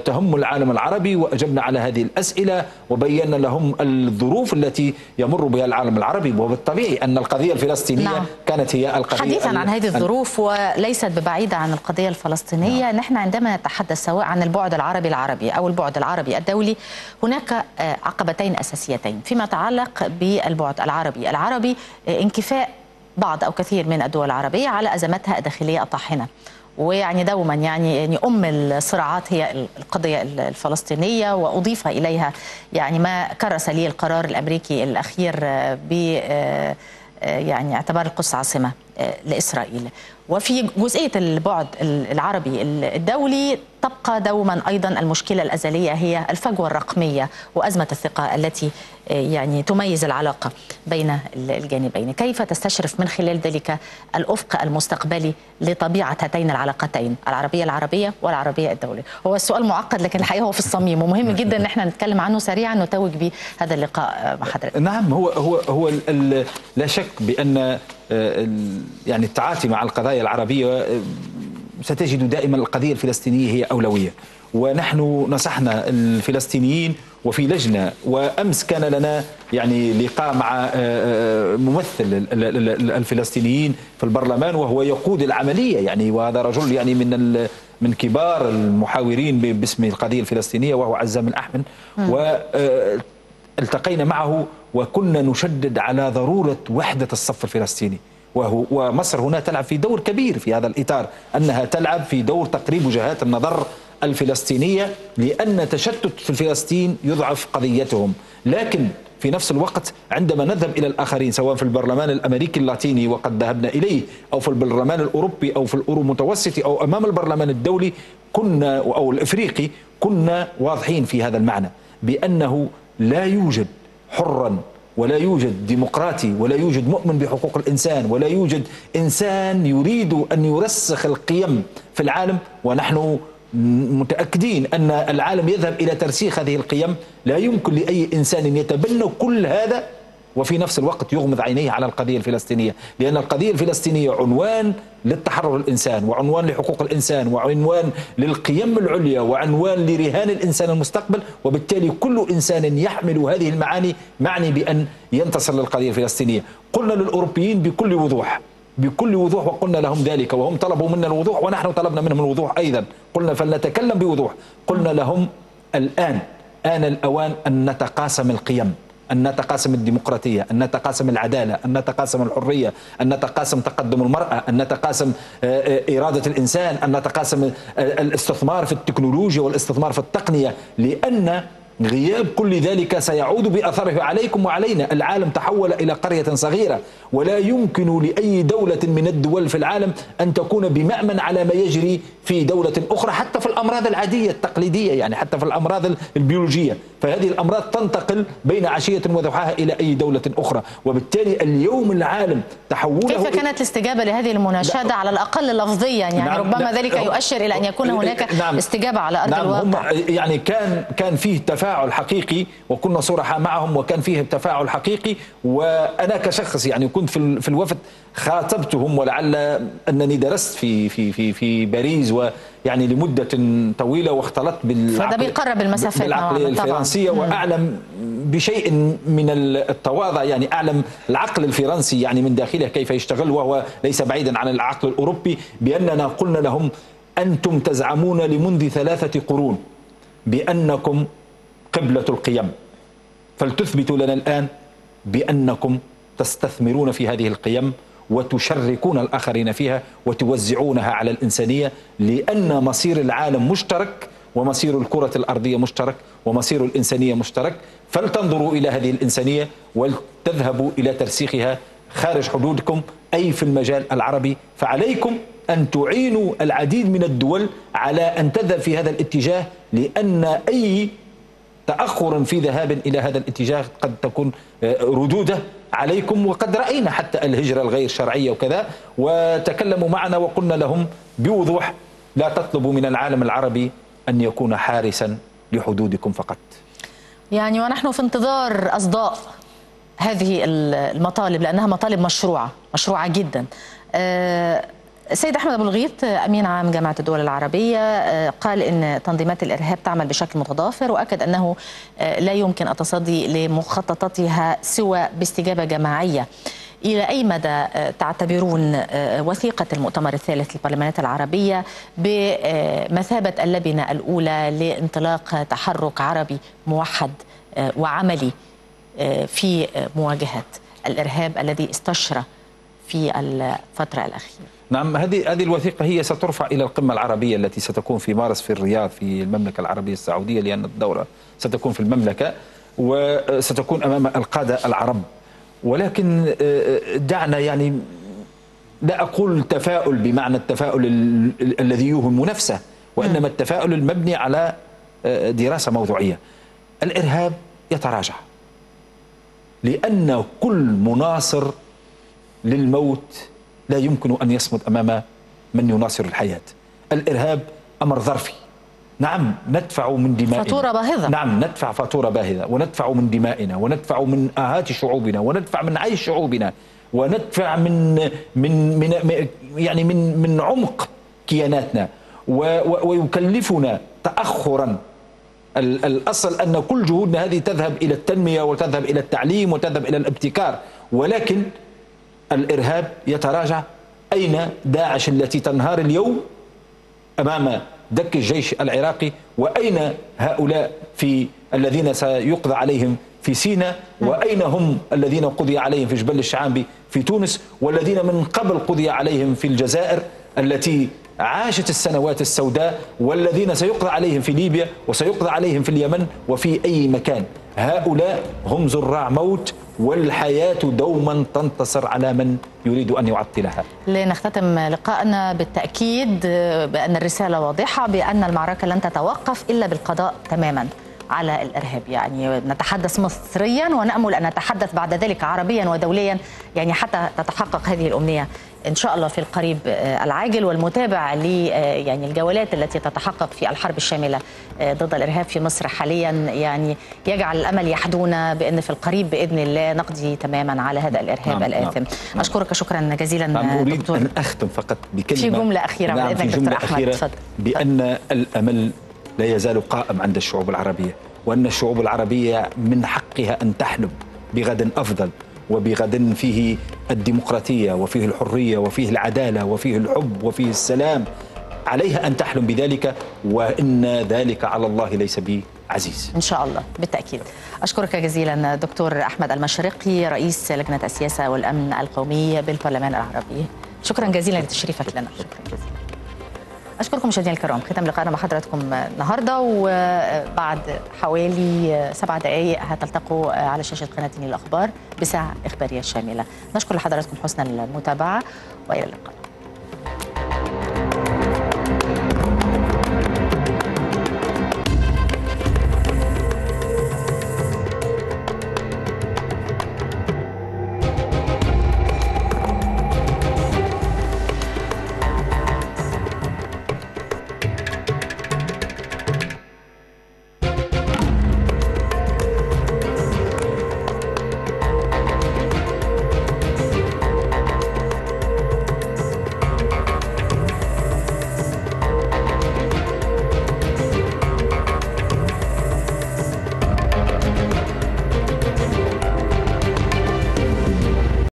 تهم العالم العربي، وأجبنا على هذه الأسئلة، وبينا لهم الظروف التي يمر بها العالم العربي. وبالطبيعي أن القضية الفلسطينية نعم. كانت هي القضية حديثا عن هذه الظروف وليست ببعيدة عن القضية الفلسطينية. نعم. نحن عندما نتحدث سواء عن البعد العربي العربي أو البعد العربي الدولي، هناك عقبتين أساسيتين فيما يتعلق بالبعد العربي العربي انكفاء بعض أو كثير من الدول العربية على أزمتها الداخلية الطاحنة، ويعني دوما يعني, يعني أم الصراعات هي القضية الفلسطينية، وأضيف إليها يعني ما كرس لي القرار الأمريكي الأخير ب يعني اعتبار القدس عاصمة لإسرائيل. وفي جزئية البعد العربي الدولي تبقى دوما أيضا المشكلة الأزلية هي الفجوة الرقمية وأزمة الثقة التي يعني تميز العلاقة بين الجانبين. كيف تستشرف من خلال ذلك الأفق المستقبلي لطبيعة هاتين العلاقتين، العربية العربية والعربية الدولية؟ هو السؤال معقد لكن الحقيقة هو في الصميم ومهم جدا ان احنا نتكلم عنه سريعا ونتوج به هذا اللقاء مع حضرتك. نعم، هو هو هو لا شك بأن يعني التعاطي مع القضايا العربية ستجد دائما القضية الفلسطينية هي أولوية، ونحن نصحنا الفلسطينيين وفي لجنة، وأمس كان لنا يعني لقاء مع ممثل الفلسطينيين في البرلمان وهو يقود العملية يعني، وهذا رجل يعني من من كبار المحاورين باسم القضية الفلسطينية وهو عزام الأحمد، والتقينا معه وكنا نشدد على ضرورة وحدة الصف الفلسطيني، وهو ومصر هنا تلعب في دور كبير في هذا الإطار، أنها تلعب في دور تقريب وجهات النظر الفلسطينية، لأن تشتت في فلسطين يضعف قضيتهم. لكن في نفس الوقت عندما نذهب إلى الآخرين سواء في البرلمان الأمريكي اللاتيني وقد ذهبنا إليه أو في البرلمان الأوروبي أو في الأورو المتوسطي أو أمام البرلمان الدولي كنا أو الإفريقي كنا واضحين في هذا المعنى، بأنه لا يوجد حرا ولا يوجد ديمقراطي ولا يوجد مؤمن بحقوق الإنسان ولا يوجد إنسان يريد أن يرسخ القيم في العالم، ونحن متأكدين أن العالم يذهب إلى ترسيخ هذه القيم. لا يمكن لأي إنسان يتبنى كل هذا وفي نفس الوقت يغمض عينيه على القضية الفلسطينية، لأن القضية الفلسطينية عنوان للتحرر الإنسان وعنوان لحقوق الإنسان وعنوان للقيم العليا وعنوان لرهان الإنسان المستقبل، وبالتالي كل إنسان يحمل هذه المعاني معني بأن ينتصر للقضية الفلسطينية. قلنا للأوروبيين بكل وضوح بكل وضوح وقلنا لهم ذلك، وهم طلبوا منا الوضوح ونحن طلبنا منهم الوضوح أيضا، قلنا فلنتكلم بوضوح، قلنا لهم الآن آن الأوان أن نتقاسم القيم، أن نتقاسم الديمقراطية، أن نتقاسم العدالة، أن نتقاسم الحرية، أن نتقاسم تقدم المرأة، أن نتقاسم إرادة الإنسان، أن نتقاسم الاستثمار في التكنولوجيا والاستثمار في التقنية، لأن غياب كل ذلك سيعود بأثره عليكم وعلينا. العالم تحول إلى قرية صغيرة، ولا يمكن لأي دولة من الدول في العالم أن تكون بمأمن على ما يجري في دولة أخرى، حتى في الأمراض العادية التقليدية يعني، حتى في الأمراض البيولوجية، فهذه الأمراض تنتقل بين عشية وضحاها إلى أي دولة أخرى. وبالتالي اليوم العالم تحوله. كيف كانت الاستجابة لهذه المناشدة على الأقل لفظيا يعني؟ نعم، ربما ذلك يؤشر إلى أن يكون هناك نعم استجابة على أرض نعم الواقع. يعني كان كان فيه تفاعل حقيقي وكنا صراحة معهم وكان فيه تفاعل حقيقي، وأنا كشخص يعني كنت في في الوفد خاطبتهم، ولعل أنني درست في في في في باريس و يعني لمدة طويلة واختلطت بالعقل فده بيقرب المسافات بالعقل الفرنسية، وأعلم بشيء من التواضع يعني، أعلم العقل الفرنسي يعني من داخله كيف يشتغل، وهو ليس بعيدا عن العقل الأوروبي. بأننا قلنا لهم أنتم تزعمون لمنذ ثلاثة قرون بأنكم قبلة القيم، فلتثبتوا لنا الآن بأنكم تستثمرون في هذه القيم وتشركون الآخرين فيها وتوزعونها على الإنسانية، لأن مصير العالم مشترك ومصير الكرة الأرضية مشترك ومصير الإنسانية مشترك، فلتنظروا إلى هذه الإنسانية ولتذهبوا إلى ترسيخها خارج حدودكم أي في المجال العربي. فعليكم أن تعينوا العديد من الدول على أن تذهب في هذا الاتجاه، لأن أي تأخر في ذهاب إلى هذا الاتجاه قد تكون ردوده عليكم، وقد رأينا حتى الهجرة الغير شرعية وكذا. وتكلموا معنا وقلنا لهم بوضوح لا تطلبوا من العالم العربي أن يكون حارسا لحدودكم فقط يعني. ونحن في انتظار أصداء هذه المطالب لأنها مطالب مشروعة مشروعة جدا. أه سيد أحمد أبو الغيط أمين عام جامعة الدول العربية قال إن تنظيمات الإرهاب تعمل بشكل متضافر، وأكد أنه لا يمكن التصدي لمخططاتها سوى باستجابة جماعية. إلى أي مدى تعتبرون وثيقة المؤتمر الثالث للبرلمانات العربية بمثابة اللبنة الأولى لانطلاق تحرك عربي موحد وعملي في مواجهة الإرهاب الذي استشرى في الفترة الأخيرة؟ نعم، هذه هذه الوثيقة هي سترفع إلى القمة العربية التي ستكون في مارس في الرياض في المملكة العربية السعودية، لأن الدورة ستكون في المملكة وستكون أمام القادة العرب. ولكن دعنا يعني لا أقول تفاؤل بمعنى التفاؤل الذي يوهم نفسه، وإنما التفاؤل المبني على دراسة موضوعية. الإرهاب يتراجع لأن كل مناصر للموت لا يمكن أن يصمد أمام من يناصر الحياة. الإرهاب أمر ظرفي. نعم ندفع من دمائنا فاتورة باهظة. نعم ندفع فاتورة باهظة، وندفع من دمائنا، وندفع من آهات شعوبنا، وندفع من عيش شعوبنا، وندفع من من من يعني من من عمق كياناتنا، ويكلفنا تأخرا. الأصل أن كل جهودنا هذه تذهب إلى التنمية وتذهب إلى التعليم وتذهب إلى الابتكار، ولكن الإرهاب يتراجع. أين داعش التي تنهار اليوم أمام دك الجيش العراقي؟ وأين هؤلاء في الذين سيقضى عليهم في سيناء؟ وأين هم الذين قضي عليهم في جبل الشعابي في تونس، والذين من قبل قضي عليهم في الجزائر التي عاشت السنوات السوداء، والذين سيقضى عليهم في ليبيا وسيقضى عليهم في اليمن وفي أي مكان؟ هؤلاء هم زراع موت، والحياة دوما تنتصر على من يريد أن يعطلها. لنختتم لقاءنا بالتأكيد بأن الرسالة واضحة، بأن المعركة لن تتوقف إلا بالقضاء تماما على الإرهاب. يعني نتحدث مصريا ونأمل أن نتحدث بعد ذلك عربيا ودوليا، يعني حتى تتحقق هذه الأمنية إن شاء الله في القريب العاجل. والمتابع لي يعني الجولات التي تتحقق في الحرب الشاملة ضد الإرهاب في مصر حاليا يعني يجعل الأمل يحدونا بأن في القريب بإذن الله نقضي تماما على هذا الإرهاب نعم الآثم. نعم أشكرك شكرا جزيلا دكتور. أريد أن أختم فقط بكلمة في جملة أخيرة نعم بإذنك دكتور أحمد. تفضل. بأن الأمل لا يزال قائم عند الشعوب العربية، وأن الشعوب العربية من حقها أن تحلم بغد أفضل، وبغد فيه الديمقراطية وفيه الحرية وفيه العدالة وفيه الحب وفيه السلام. عليها أن تحلم بذلك، وإن ذلك على الله ليس بعزيز. إن شاء الله بالتأكيد. أشكرك جزيلا دكتور أحمد المشرقي رئيس لجنة السياسة والأمن القومي بالبرلمان العربي. شكرا جزيلا لتشريفك لنا. شكرا جزيلا. أشكركم مشاهدينا الكرام، ختم لقاءنا مع حضراتكم النهارده، وبعد حوالي سبع دقائق هتلتقوا على شاشة قناة النيل الأخبار بساعة إخبارية شاملة. نشكر لحضراتكم حسن المتابعة وإلى اللقاء.